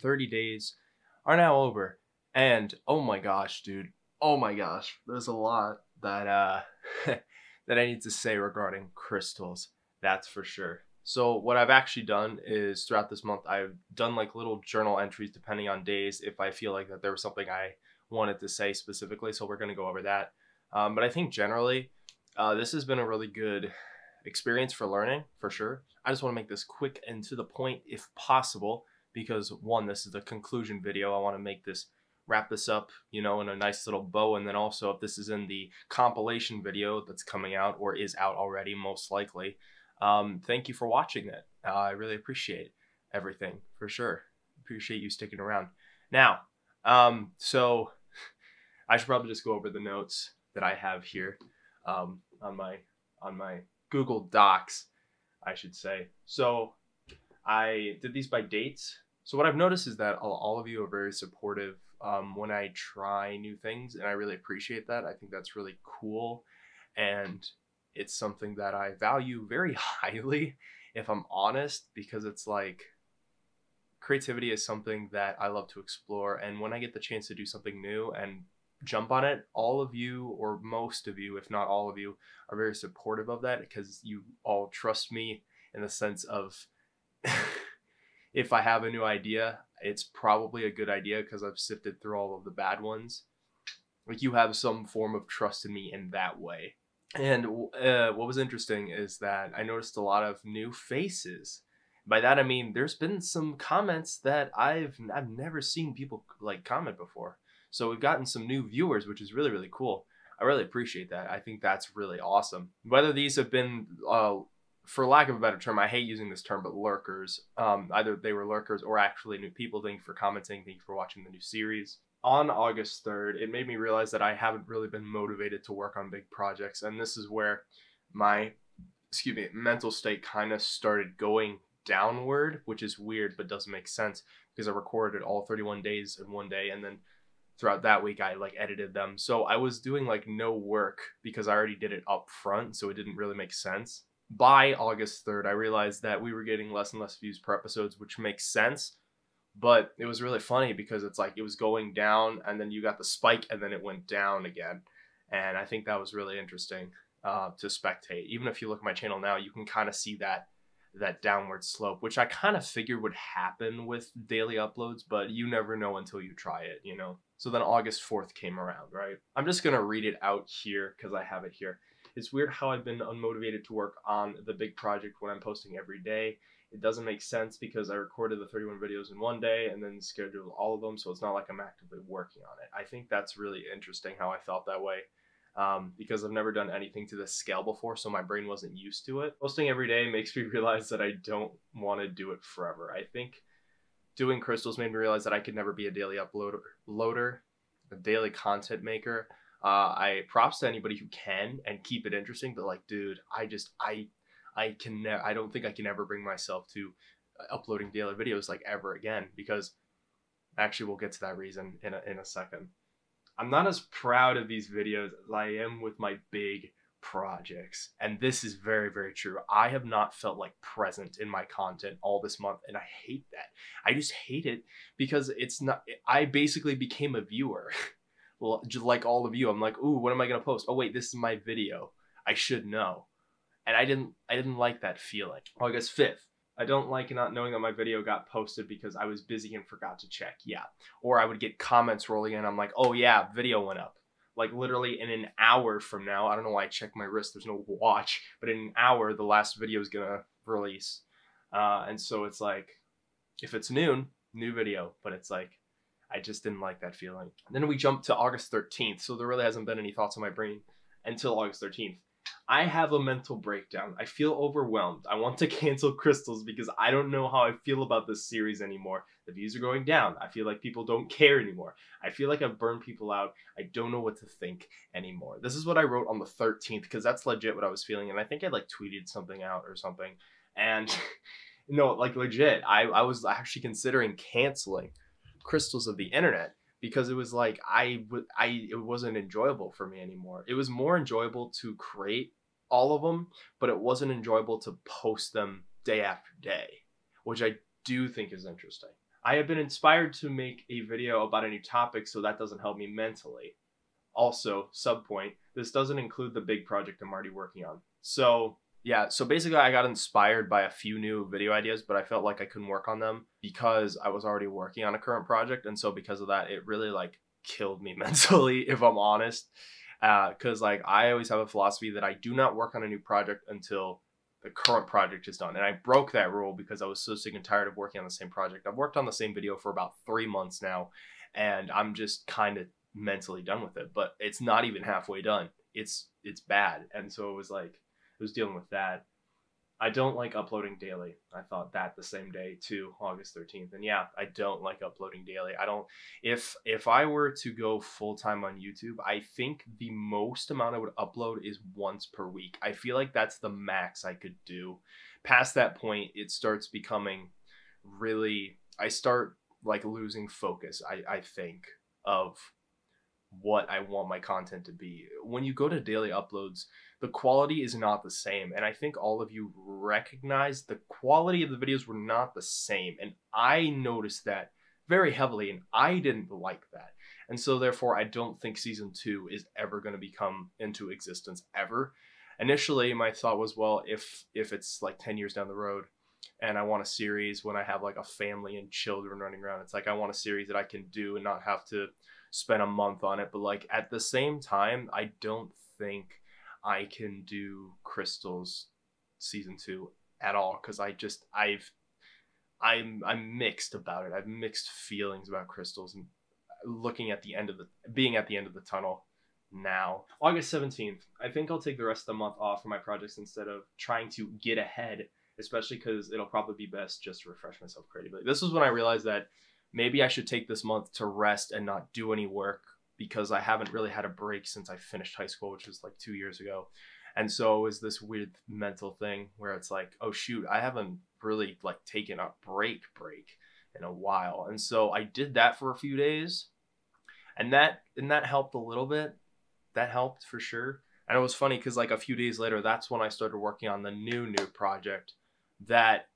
30 days are now over, and oh my gosh, dude, oh my gosh, there's a lot that that I need to say regarding Crystals, that's for sure. So what I've actually done is throughout this month, I've done like little journal entries depending on days if I feel like that there was something I wanted to say specifically. So we're going to go over that. But I think generally this has been a really good experience for learning for sure. I just want to make this quick and to the point if possible, because one, this is the conclusion video. I want to make this, wrap this up, you know, in a nice little bow. And then also if this is in the compilation video that's coming out or is out already, most likely, thank you for watching it. I really appreciate everything for sure. Appreciate you sticking around. Now, so I should probably just go over the notes that I have here on my Google Docs, I should say. So I did these by dates. So what I've noticed is that all of you are very supportive when I try new things, and I really appreciate that. I think that's really cool, and it's something that I value very highly, if I'm honest, because it's like creativity is something that I love to explore. And when I get the chance to do something new and jump on it, all of you, or most of you, if not all of you, are very supportive of that because you all trust me in the sense of if I have a new idea, it's probably a good idea because I've sifted through all of the bad ones. Like you have some form of trust in me in that way. And what was interesting is that I noticed a lot of new faces. By that I mean there's been some comments that I've never seen people like comment before. So we've gotten some new viewers, which is really, really cool. I really appreciate that. I think that's really awesome. Whether these have been, for lack of a better term, I hate using this term, but lurkers. Either they were lurkers or actually new people. Thank you for commenting. Thank you for watching the new series. On August 3rd, it made me realize that I haven't really been motivated to work on big projects. And this is where my, excuse me, mental state kind of started going downward, which is weird, but doesn't make sense because I recorded all 31 days in one day. And then throughout that week, I like edited them. So I was doing like no work because I already did it up front. So it didn't really make sense. By August 3rd, I realized that we were getting less and less views per episodes, which makes sense. But it was really funny because it's like it was going down and then you got the spike and then it went down again. And I think that was really interesting to spectate. Even if you look at my channel now, you can kind of see that downward slope, which I kind of figured would happen with daily uploads, but you never know until you try it, you know? So then August 4th came around, right? I'm just going to read it out here because I have it here. It's weird how I've been unmotivated to work on the big project when I'm posting every day. It doesn't make sense because I recorded the 31 videos in one day and then scheduled all of them. So it's not like I'm actively working on it. I think that's really interesting how I felt that way because I've never done anything to this scale before. So my brain wasn't used to it. Posting every day makes me realize that I don't want to do it forever. I think doing Crystals made me realize that I could never be a daily uploader, a daily content maker. I props to anybody who can and keep it interesting. But like, dude, I don't think I can ever bring myself to uploading daily videos like ever again, because actually we'll get to that reason in a second. I'm not as proud of these videos as I am with my big projects. And this is very, very true. I have not felt like present in my content all this month. And I hate that. I just hate it because it's not, I basically became a viewer. Well, just like all of you, I'm like, ooh, what am I going to post? Oh wait, this is my video. I should know. And I didn't like that feeling. August 5th, I don't like not knowing that my video got posted because I was busy and forgot to check. Yeah. Or I would get comments rolling in. I'm like, oh yeah, video went up. Like literally in an hour from now, I don't know why I checked my wrist. There's no watch, but in an hour, the last video is going to release. And so it's like, if it's noon, new video, but it's like, I just didn't like that feeling. And then we jumped to August 13th. So there really hasn't been any thoughts on my brain until August 13th. I have a mental breakdown. I feel overwhelmed. I want to cancel Crystals because I don't know how I feel about this series anymore. The views are going down. I feel like people don't care anymore. I feel like I've burned people out. I don't know what to think anymore. This is what I wrote on the 13th because that's legit what I was feeling. And I think I like tweeted something out or something. And No, like legit. I was actually considering canceling Crystals of the Internet because it was like it wasn't enjoyable for me anymore. It was more enjoyable to create all of them, but it wasn't enjoyable to post them day after day, which I do think is interesting. I have been inspired to make a video about a new topic, so that doesn't help me mentally. Also, subpoint, this doesn't include the big project I'm already working on. So yeah, so basically I got inspired by a few new video ideas, but I felt like I couldn't work on them because I was already working on a current project. And so because of that, it really like killed me mentally, if I'm honest. Cause like I always have a philosophy that I do not work on a new project until the current project is done. And I broke that rule because I was so sick and tired of working on the same project. I've worked on the same video for about 3 months now, and I'm just kind of mentally done with it, but it's not even halfway done. It's bad. And so it was like, I was dealing with that. I don't like uploading daily. I thought that the same day too, August 13th. And yeah, I don't like uploading daily. I don't, if I were to go full time on YouTube, I think the most amount I would upload is once per week. I feel like that's the max I could do. Past that point, it starts becoming really, I start like losing focus. I think of what I want my content to be. When you go to daily uploads, the quality is not the same. And I think all of you recognize the quality of the videos were not the same. And I noticed that very heavily, and I didn't like that. And so therefore, I don't think season 2 is ever going to come into existence ever. Initially, my thought was, well, if it's like 10 years down the road, and I want a series when I have like a family and children running around, it's like, I want a series that I can do and not have to spend a month on it. But like at the same time, I don't think I can do Crystals season 2 at all, because I'm mixed about it. I've mixed feelings about Crystals and looking at the end of the being at the end of the tunnel now. August 17th, I think I'll take the rest of the month off for my projects instead of trying to get ahead, especially because it'll probably be best just to refresh myself creatively. This was when I realized that maybe I should take this month to rest and not do any work, because I haven't really had a break since I finished high school, which was like 2 years ago. And so it was this weird mental thing where it's like, oh shoot, I haven't really like taken a break in a while. And so I did that for a few days, and that helped a little bit. That helped for sure. And it was funny because like a few days later, that's when I started working on the new project that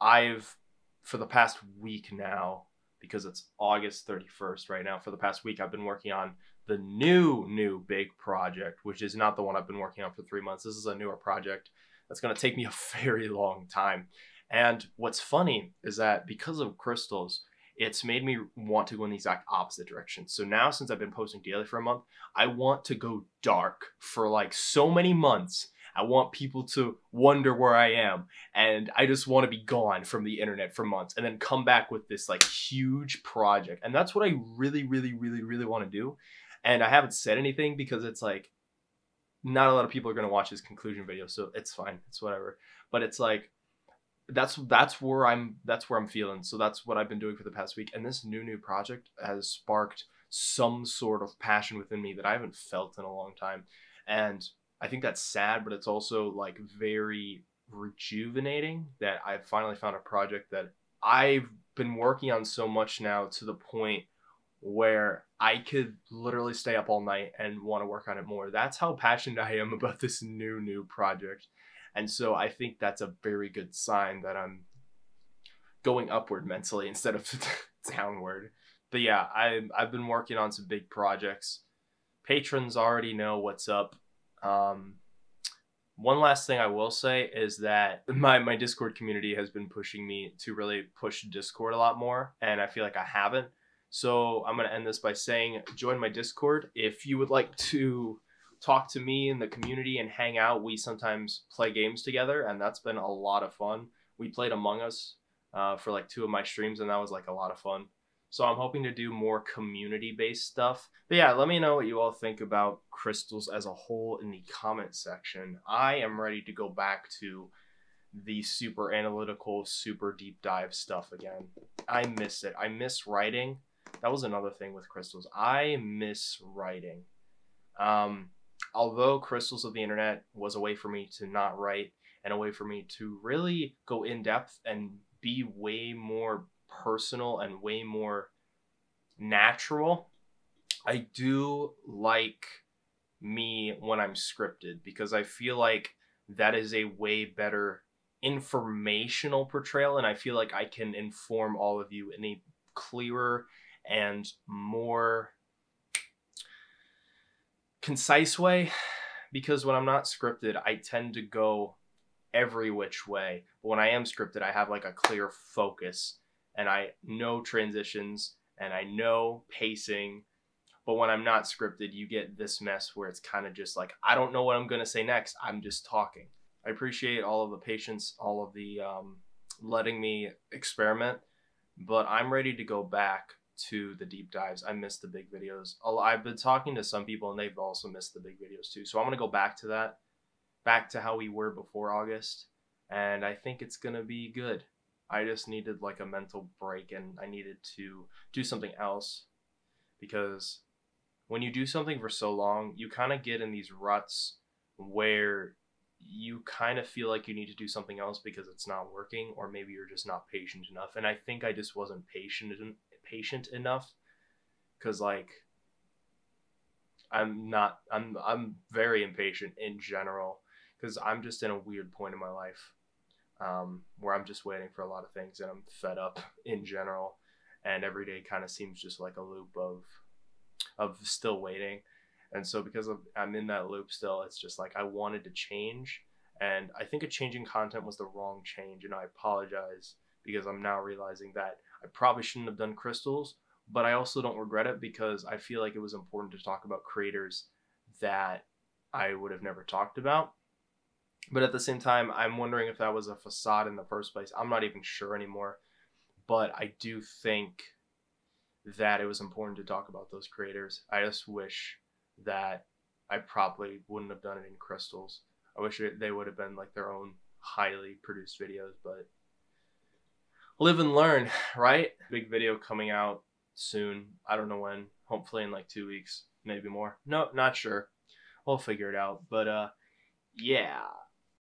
I've, for the past week now, because it's August 31st right now, for the past week, I've been working on the new big project, which is not the one I've been working on for 3 months. This is a newer project that's going to take me a very long time. And what's funny is that because of Crystals, it's made me want to go in the exact opposite direction. So now, since I've been posting daily for a month, I want to go dark for like so many months. I want people to wonder where I am, and I just want to be gone from the internet for months and then come back with this like huge project. And that's what I really want to do. And I haven't said anything because it's like, not a lot of people are going to watch this conclusion video, so it's fine. It's whatever. But it's like, that's where I'm feeling. So that's what I've been doing for the past week. And this new project has sparked some sort of passion within me that I haven't felt in a long time. And I think that's sad, but it's also like very rejuvenating that I've finally found a project that I've been working on so much now, to the point where I could literally stay up all night and want to work on it more. That's how passionate I am about this new project. And so I think that's a very good sign that I'm going upward mentally instead of downward. But yeah, I've been working on some big projects. Patrons already know what's up. One last thing I will say is that my Discord community has been pushing me to really push Discord a lot more, and I feel like I haven't. So I'm going to end this by saying, join my Discord. If you would like to talk to me in the community and hang out, we sometimes play games together, and that's been a lot of fun. We played Among Us for like 2 of my streams, and that was like a lot of fun. So I'm hoping to do more community-based stuff. But yeah, let me know what you all think about Crystals as a whole in the comment section. I am ready to go back to the super analytical, super deep dive stuff again. I miss it. I miss writing. That was another thing with Crystals. I miss writing. Although Crystals of the Internet was a way for me to not write, and a way for me to really go in depth and be way more personal and way more natural. I do like me when I'm scripted, because I feel like that is a way better informational portrayal, and I feel like I can inform all of you in a clearer and more concise way, because when I'm not scripted, I tend to go every which way. But when I am scripted, I have like a clear focus, and I know transitions and I know pacing. But when I'm not scripted, you get this mess where it's kind of just like, I don't know what I'm going to say next. I'm just talking. I appreciate all of the patience, all of the letting me experiment, but I'm ready to go back to the deep dives. I missed the big videos. I've been talking to some people and they've also missed the big videos too. So I'm going to go back to that, back to how we were before August. And I think it's going to be good. I just needed like a mental break, and I needed to do something else, because when you do something for so long, you kind of get in these ruts where you kind of feel like you need to do something else because it's not working, or maybe you're just not patient enough. And I think I just wasn't patient enough, because like I'm very impatient in general, because I'm just in a weird point in my life where I'm just waiting for a lot of things, and I'm fed up in general, and every day kind of seems just like a loop of still waiting. And so because I'm in that loop still, it's just like I wanted to change, and I think a change in content was the wrong change, and I apologize, because I'm now realizing that I probably shouldn't have done Crystals, but I also don't regret it, because I feel like it was important to talk about creators that I would have never talked about. But at the same time, I'm wondering if that was a facade in the first place. I'm not even sure anymore, but I do think that it was important to talk about those creators. I just wish that I probably wouldn't have done it in Crystals. I wish they would have been like their own highly produced videos, but live and learn, right? Big video coming out soon. I don't know when, hopefully in like 2 weeks, maybe more. No, not sure. We'll figure it out, but yeah.